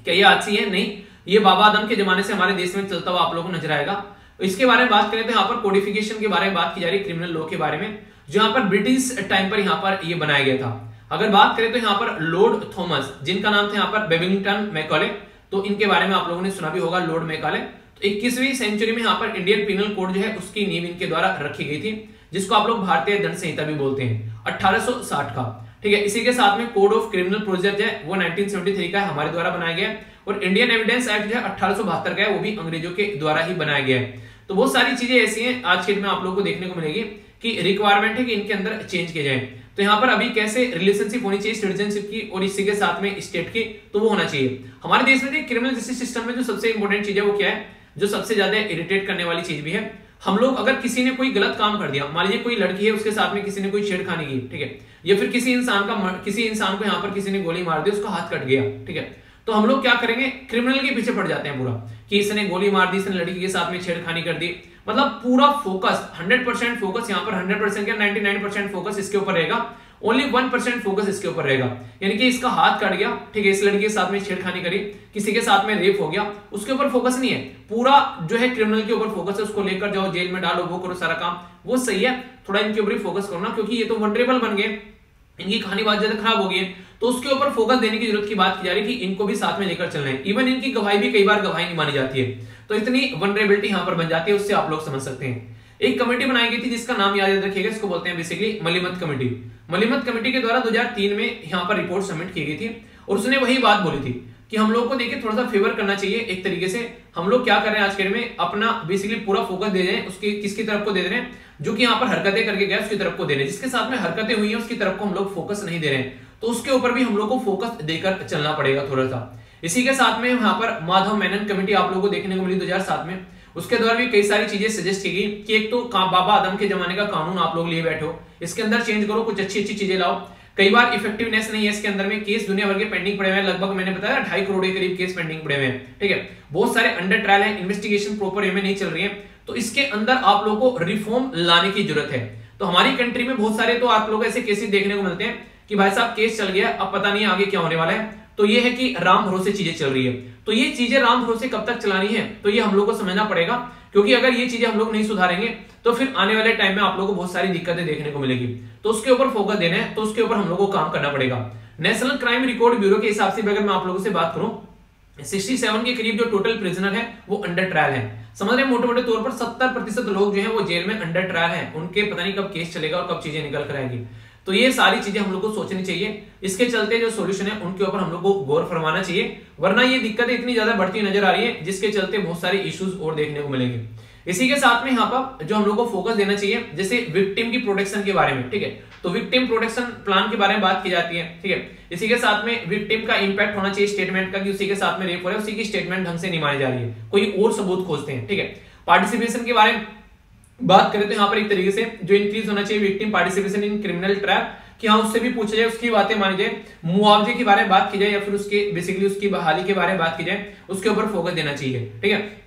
क्या ये अच्छी है? नहीं, ये बाबा आदम के जमाने से हमारे देश में चलता हुआ आप लोगों को नजर आएगा। इसके बारे में बात करें तो यहाँ पर कोडिफिकेशन के बारे में बात की जा रही है क्रिमिनल लॉ के बारे में, जो यहाँ पर ब्रिटिश टाइम पर यहाँ पर ये बनाया गया था। अगर बात करें तो यहाँ पर लॉर्ड थॉमस, जिनका नाम था यहाँ पर बेविंगटन मैकॉले, तो इनके बारे में आप लोगों ने सुना भी होगा, लॉर्ड मैकॉले। तो 21वीं सेंचुरी में यहाँ पर इंडियन पिनल कोड जो है उसकी नींव इनके द्वारा रखी गई थी, जिसको आप लोग भारतीय दंड संहिता भी बोलते हैं, 1860 का। ठीक है, इसी के साथ में कोड ऑफ क्रिमिनल प्रोसीजर जो है वो 1973 का हमारे द्वारा बनाया गया है, और इंडियन एविडेंस एक्ट जो है 1872 का है, वो भी अंग्रेजों के द्वारा ही बनाया गया है। तो बहुत सारी चीजें ऐसी हैं आज के डेट में आप लोगों को देखने को मिलेगी कि रिक्वायरमेंट है कि इनके अंदर चेंज किए जाए। तो यहाँ पर अभी कैसे रिलेशनशिप होनी चाहिए सिटीजनशिप की और इसी के साथ में स्टेट की, तो वो होना चाहिए। हमारे देश में क्रिमिनल जस्टिस सिस्टम में जो सबसे इंपॉर्टेंट चीज है वो क्या है, जो सबसे ज्यादा इरिटेट करने वाली चीज भी है, हम लोग अगर किसी ने कोई गलत काम कर दिया, मान लीजिए कोई लड़की है उसके साथ में किसी ने कोई छेड़खानी की, ठीक है, या फिर किसी इंसान को यहाँ पर किसी ने गोली मार दी, उसका हाथ कट गया, ठीक है, तो हम लोग क्या करेंगे, क्रिमिनल के पीछे पड़ जाते हैं पूरा, कि इसने गोली मार दी, इसने लड़की के साथ में छेड़खानी कर दी। मतलब पूरा फोकस 100% फोकस यहाँ पर 100% क्या 99% फोकस इसके ऊपर रहेगा, ओनली 1% फोकस इसके ऊपर रहेगा। यानी कि इसका हाथ कट गया, ठीक है, इस लड़की के साथ में छेड़खानी करी, किसी के साथ में रेप हो गया, उसके ऊपर फोकस नहीं है, पूरा जो है क्रिमिनल के ऊपर फोकस है, उसको लेकर जाओ, जेल में डालो, वो करो सारा काम, वो सही है। थोड़ा इनके ऊपर फोकस करो ना, क्योंकि ये तो वनरेबल बन गए, इनकी कहानी बहुत ज्यादा खराब हो गई है, तो उसके ऊपर फोकस देने की जरूरत की बात की जा रही है कि इनको भी साथ में लेकर चलना है। इवन इनकी गवाही भी कई बार गवाही नहीं मानी जाती है, तो इतनी वनरेबिलिटी यहाँ पर बन जाती है, उससे आप लोग समझ सकते हैं। एक कमेटी बनाई गई थी जिसका नाम याद रखिएगा, इसको बोलते हैं basically Malimath committee. Malimath committee के द्वारा 2003 में यहाँ पर रिपोर्ट सबमिट की गई थी और उसने वही बात बोली थी कि हम लोग को देखिए थोड़ा सा फेवर करना चाहिए। एक तरीके से हम लोग क्या कर रहे हैं आज के डेट में, अपना बेसिकली पूरा फोकस दे रहे हैं उसकी किसकी तरफ को दे रहे हैं, जो कि यहाँ पर हरकतें करके गया उसकी तरफ को दे रहे हैं, जिसके साथ में हरकतें हुई है उसकी तरफ को हम लोग फोकस नहीं दे रहे हैं, तो उसके ऊपर भी हम लोग को फोकस देकर चलना पड़ेगा थोड़ा सा। इसी के साथ में यहाँ पर माधव मेनन कमेटी आप लोगों को देखने को मिली 2007 में, उसके द्वारा भी कई सारी चीजें सजेस्ट की गई कि एक तो बाबा आदम के जमाने का कानून आप लोग लिए बैठो, इसके अंदर चेंज करो, कुछ अच्छी अच्छी चीजें लाओ। कई बार इफेक्टिवनेस नहीं है इसके अंदर में, केस दुनिया भर के पेंडिंग पड़े हुए हैं, लगभग मैंने बताया 2.5 करोड़ के करीब केस पेंडिंग पड़े हुए हैं। ठीक है, बहुत सारे अंडर ट्रायल है, इन्वेस्टिगेशन प्रॉपर वे में नहीं चल रही है, तो इसके अंदर आप लोगों को रिफॉर्म लाने की जरूरत है। तो हमारी कंट्री में बहुत सारे तो आप लोग ऐसे केसेस देखने को मिलते हैं कि भाई साहब केस चल गया, अब पता नहीं आगे क्या होने वाला है, तो ये है कि राम भरोसे चीजें चल रही है। तो ये चीजें राम भरोसे कब तक चलानी है, तो ये हम लोग को समझना पड़ेगा, क्योंकि अगर ये चीजें हम लोग नहीं सुधारेंगे तो फिर आने वाले टाइम में आप लोगों को बहुत सारी दिक्कतें देखने को मिलेगी। तो उसके ऊपर फोकस देना है, तो उसके ऊपर हम लोगों को काम करना पड़ेगा। नेशनल क्राइम रिकॉर्ड ब्यूरो के हिसाब से अगर मैं आप लोगों से बात करूं, 67 के करीब जो टोटल प्रिजनर है वो अंडर ट्रायल है। समझ रहे हैं, मोटे मोटे तौर पर 70% लोग जो है वो जेल में अंडर ट्रायल हैं, उनके पता नहीं कब केस चलेगा और कब चीजें निकल कर आएगी। तो ये सारी चीजें हम लोग को सोचनी चाहिए, इसके चलते जो सॉल्यूशन है उनके ऊपर हम लोग को गौर फरमाना चाहिए, वरना ये दिक्कतें इतनी ज्यादा बढ़ती नजर आ रही है जिसके चलते बहुत सारे इश्यूज और देखने को मिलेंगे। इसी के साथ में यहाँ पर जो हम लोग को फोकस देना चाहिए जैसे विक्टिम की प्रोटेक्शन के बारे में, ठीक है, तो विक्टिम प्रोटेक्शन प्लान के बारे में बात की जाती है, ठीक है। इसी के साथ में विक्टिम का इम्पैक्ट होना चाहिए स्टेटमेंट का कि उसी के साथ में रेप हो रहा है, उसी की स्टेटमेंट ढंग से नहीं मानी जा रही है, कोई और सबूत खोजते हैं, ठीक है। पार्टिसिपेशन के बारे में बात करें तो यहाँ पर एक तरीके से जो इंक्रीज होना चाहिए victim participation in criminal trial, कि हाँ उससे भी पूछा जाए, उसकी बातें मानी जाए, मुआवजे के बारे में बात की जाए या फिर उसके बेसिकली उसकी बहाली के बारे में बात की जाए, उसके ऊपर फोकस देना चाहिए, ठीक है।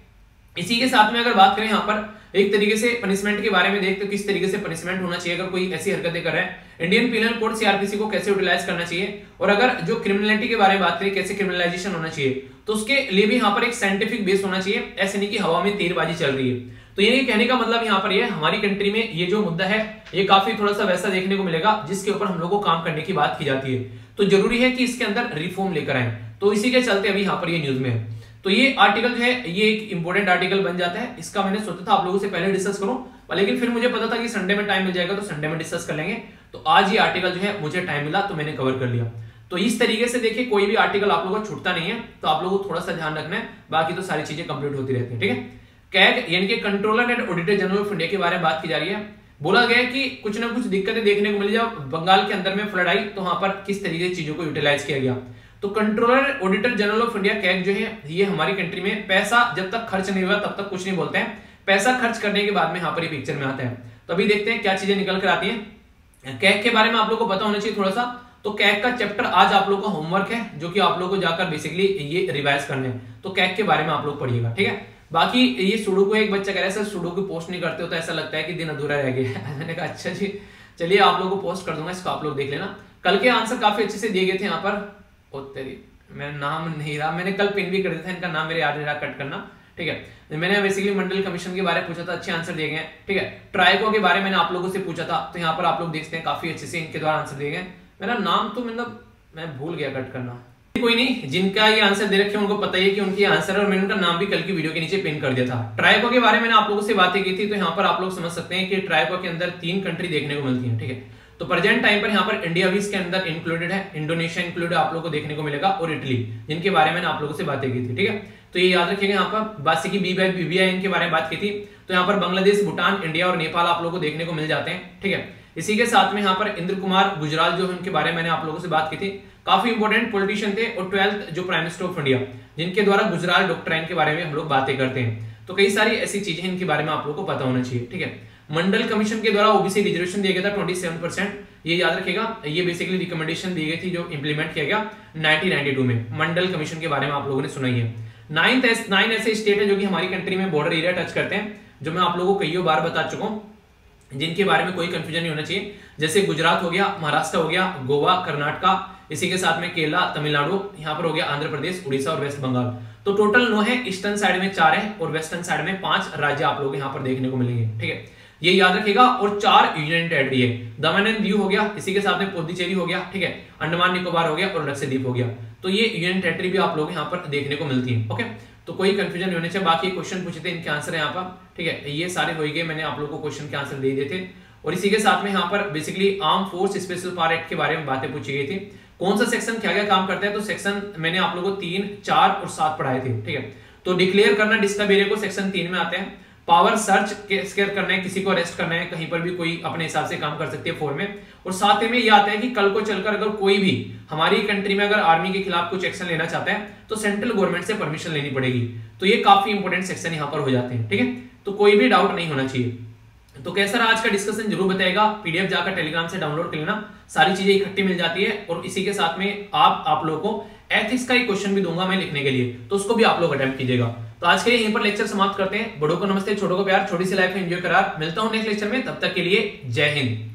इसी के साथ में अगर बात करें यहाँ पर एक तरीके से पनिशमेंट के बारे में देखते तो किस तरीके से पनिशमेंट होना चाहिए अगर कोई ऐसी हरकतें कर रहा है, इंडियन पीनल कोड सीआरपीसी को कैसे यूटिलाइज करना चाहिए, और अगर जो क्रिमिनलिटी के बारे में बात करें कैसे क्रिमिनलाइजेशन होना चाहिए, तो उसके लिए भी यहाँ पर एक साइंटिफिक बेस होना चाहिए, ऐसे नहीं कि हवा में तीरबाजी चल रही है। तो ये कहने का मतलब यहाँ पर ये हमारी कंट्री में ये जो मुद्दा है ये काफी थोड़ा सा वैसा देखने को मिलेगा जिसके ऊपर हम लोग को काम करने की बात की जाती है, तो जरूरी है कि इसके अंदर रिफॉर्म लेकर आए। तो इसी के चलते अभी यहाँ पर ये न्यूज में है, तो ये आर्टिकल जो है ये एक इंपॉर्टेंट आर्टिकल बन जाता है, इसका मैंने सोचा था आप लोगों से पहले डिस्कस करूं, लेकिन फिर मुझे पता था कि संडे में टाइम मिल जाएगा तो संडे में डिस्कस कर लेंगे, तो आज ये आर्टिकल जो है मुझे टाइम मिला तो मैंने कवर कर लिया। तो इस तरीके से देखिए कोई भी आर्टिकल आप लोगों को छूटता नहीं है, तो आप लोगों को थोड़ा सा ध्यान रखना है, बाकी तो सारी चीजें कंप्लीट होती रहती है, ठीक है। कैग यानी कि controller and auditor general of India के बारे में बात की जा रही है, बोला गया कि कुछ ना कुछ दिक्कतें देखने को मिली, जब बंगाल के अंदर में फ्लड आई तो वहां पर किस तरीके से चीजों को यूटिलाइज किया गया। तो controller auditor general of India CAG जो है ये हमारी कंट्री में पैसा जब तक खर्च नहीं हुआ तब तक कुछ नहीं बोलते हैं, पैसा खर्च करने के बाद में यहाँ पर ये पिक्चर में आता है। तो अभी देखते हैं क्या चीजें निकल कर आती हैं। कैग के बारे में आप लोग को पता होना चाहिए थोड़ा सा, तो कैग का चैप्टर आज आप लोग का होमवर्क है जो कि आप लोग को जाकर बेसिकली ये रिवाइज करने हैं, तो कैग के बारे में आप लोग पढ़िएगा, ठीक है। बाकी ये सुडोकू, एक बच्चा कह रहा है सर सुडोकू पोस्ट नहीं करते हो तो ऐसा लगता है कि दिन अधूरा रह गया है, मैंने कहा अच्छा जी चलिए आप लोगों को पोस्ट कर दूंगा, इसको आप लोग देख लेना। कल के आंसर काफी अच्छे से दिए गए थे यहाँ पर, और तेरी मेरा नाम नहीं रहा, मैंने कल पिन भी कर दिया था, इनका नाम मेरे याद नहीं रहा, कट करना, ठीक है। मैंने बेसिकली मंडल कमीशन के बारे में पूछा था, अच्छे आंसर दिए गए, ठीक है। ट्राइको के बारे में मैंने आप लोगों से पूछा था, तो यहाँ पर आप लोग देखते हैं काफी अच्छे से इनके द्वारा आंसर दिए गए, मेरा नाम तो मतलब मैं भूल गया, कट करना, कोई नहीं। जिनका ये आंसर दे रखे उनको पता ही है कि उनकी आंसर, और मैंने उनका नाम भी कल की वीडियो के नीचे पिन कर दिया था। ट्राइको के बारे में मैंने आप लोगों से बातें की थी, तो यहाँ पर आप लोग समझ सकते हैं कि ट्राइको के अंदर 3 कंट्री देखने को मिलती है, ठीक है। तो प्रेजेंट टाइम पर यहाँ पर इंडिया भी इसके अंदर इंक्लूडेड है, इंडोनेशिया इंक्लूडेड आप लोग को देखने को मिलेगा, और इटली, जिनके बारे में आप लोगों से बातें की थी, ठीक है। तो ये याद रखिएगा। यहाँ पर बाकी BBI के बारे में बात की थी, तो यहाँ पर बांग्लादेश, भूटान, इंडिया और नेपाल आप लोग को देखने को मिल जाते हैं, ठीक है। इसी के साथ में यहाँ पर इंद्र कुमार गुजराल जो है उनके बारे में मैंने आप लोगों से बात की थी, काफी इंपोर्टेंट पॉलिटिशियन थे, और 12th जो प्राइम मिनिस्टर ऑफ इंडिया, जिनके द्वारा गुजराल डॉक्ट्राइन के बारे में हम लोग बातें करते हैं। तो कई सारी ऐसी चीजें इनके बारे में आप लोगों को पता होना चाहिए, ठीक है। मंडल कमीशन के द्वारा ओबीसी रिजर्वेशन दिया गया था 27%, ये याद रखेगा। ये बेसिकली रिकमेंडेशन दी गई थी जो इंप्लीमेंट किया गया 1992 में। मंडल कमीशन के बारे में आप लोगों ने सुना ही है। 9 ऐसे स्टेट है जो कि हमारी कंट्री में बॉर्डर एरिया टच करते हैं, जो मैं आप लोगों को कईयों बार बता चुका हूँ, जिनके बारे में कोई कंफ्यूजन नहीं होना चाहिए। जैसे गुजरात हो गया, महाराष्ट्र हो गया, गोवा, कर्नाटका, इसी के साथ में केरला, तमिलनाडु, यहाँ पर हो गया आंध्र प्रदेश, उड़ीसा और वेस्ट बंगाल। तो टोटल 9 है। ईस्टर्न साइड में 4 है और वेस्टर्न साइड में 5 राज्य आप लोग यहाँ पर देखने को मिलेंगे, ठीक है, ये याद रखेगा। और 4 यूनियन टेरेटरी है, दमन एंड दीव हो गया, इसी के साथ में पुदुचेरी हो गया, ठीक है, अंडमान निकोबार हो गया और लक्षद्वीप हो गया। तो ये यूनियन टेरेटरी भी आप लोग यहाँ पर देखने को मिलती है, ओके। तो कोई कंफ्यूजन नहीं होने चाहिए। बाकी क्वेश्चन पूछे थे, इनके आंसर है यहाँ पर, ठीक है, ये सारे हो गए, मैंने आप लोगों को क्वेश्चन के आंसर दे दिए थे। और इसी के साथ में यहाँ पर basically arm force special power act के बारे में बातें पूछी गई थी, कौन सा सेक्शन क्या क्या काम करता है। तो सेक्शन मैंने आप लोगों को 3, 4 और 7 पढ़ाए थे, ठीक है। तो डिक्लेयर करना डिस्टर्ब एरिया को सेक्शन 3 में आते हैं। पावर सर्च स्केयर करना है, किसी को अरेस्ट करना है, कहीं पर भी कोई अपने हिसाब से काम कर सकते हैं 4 में। और साथ में ये आता है कि कल को चलकर अगर कोई भी हमारी कंट्री में अगर आर्मी के खिलाफ कुछ एक्शन लेना चाहता है तो सेंट्रल गवर्नमेंट से परमिशन लेनी पड़ेगी। तो ये काफी इंपोर्टेंट सेक्शन यहाँ पर हो जाते हैं, ठीक है। तो कोई भी डाउट नहीं होना चाहिए। तो कैसा रहा आज का डिस्कशन जरूर बताएगा। PDF जाकर टेलीग्राम से डाउनलोड कर लेना, सारी चीजें इकट्ठी मिल जाती है। और इसी के साथ में आप लोगों को एथिक्स का एक क्वेश्चन भी दूंगा मैं लिखने के लिए, तो उसको भी आप लोग अटेम्प्ट कीजिएगा। तो आज के लिए यहीं पर लेक्चर समाप्त करते हैं। बड़ों को नमस्ते, छोटों को प्यार, छोटी सी लाइफ में एंजॉय करार। मिलता हूं नेक्स्ट लेक्चर में, तब तक के लिए जय हिंद।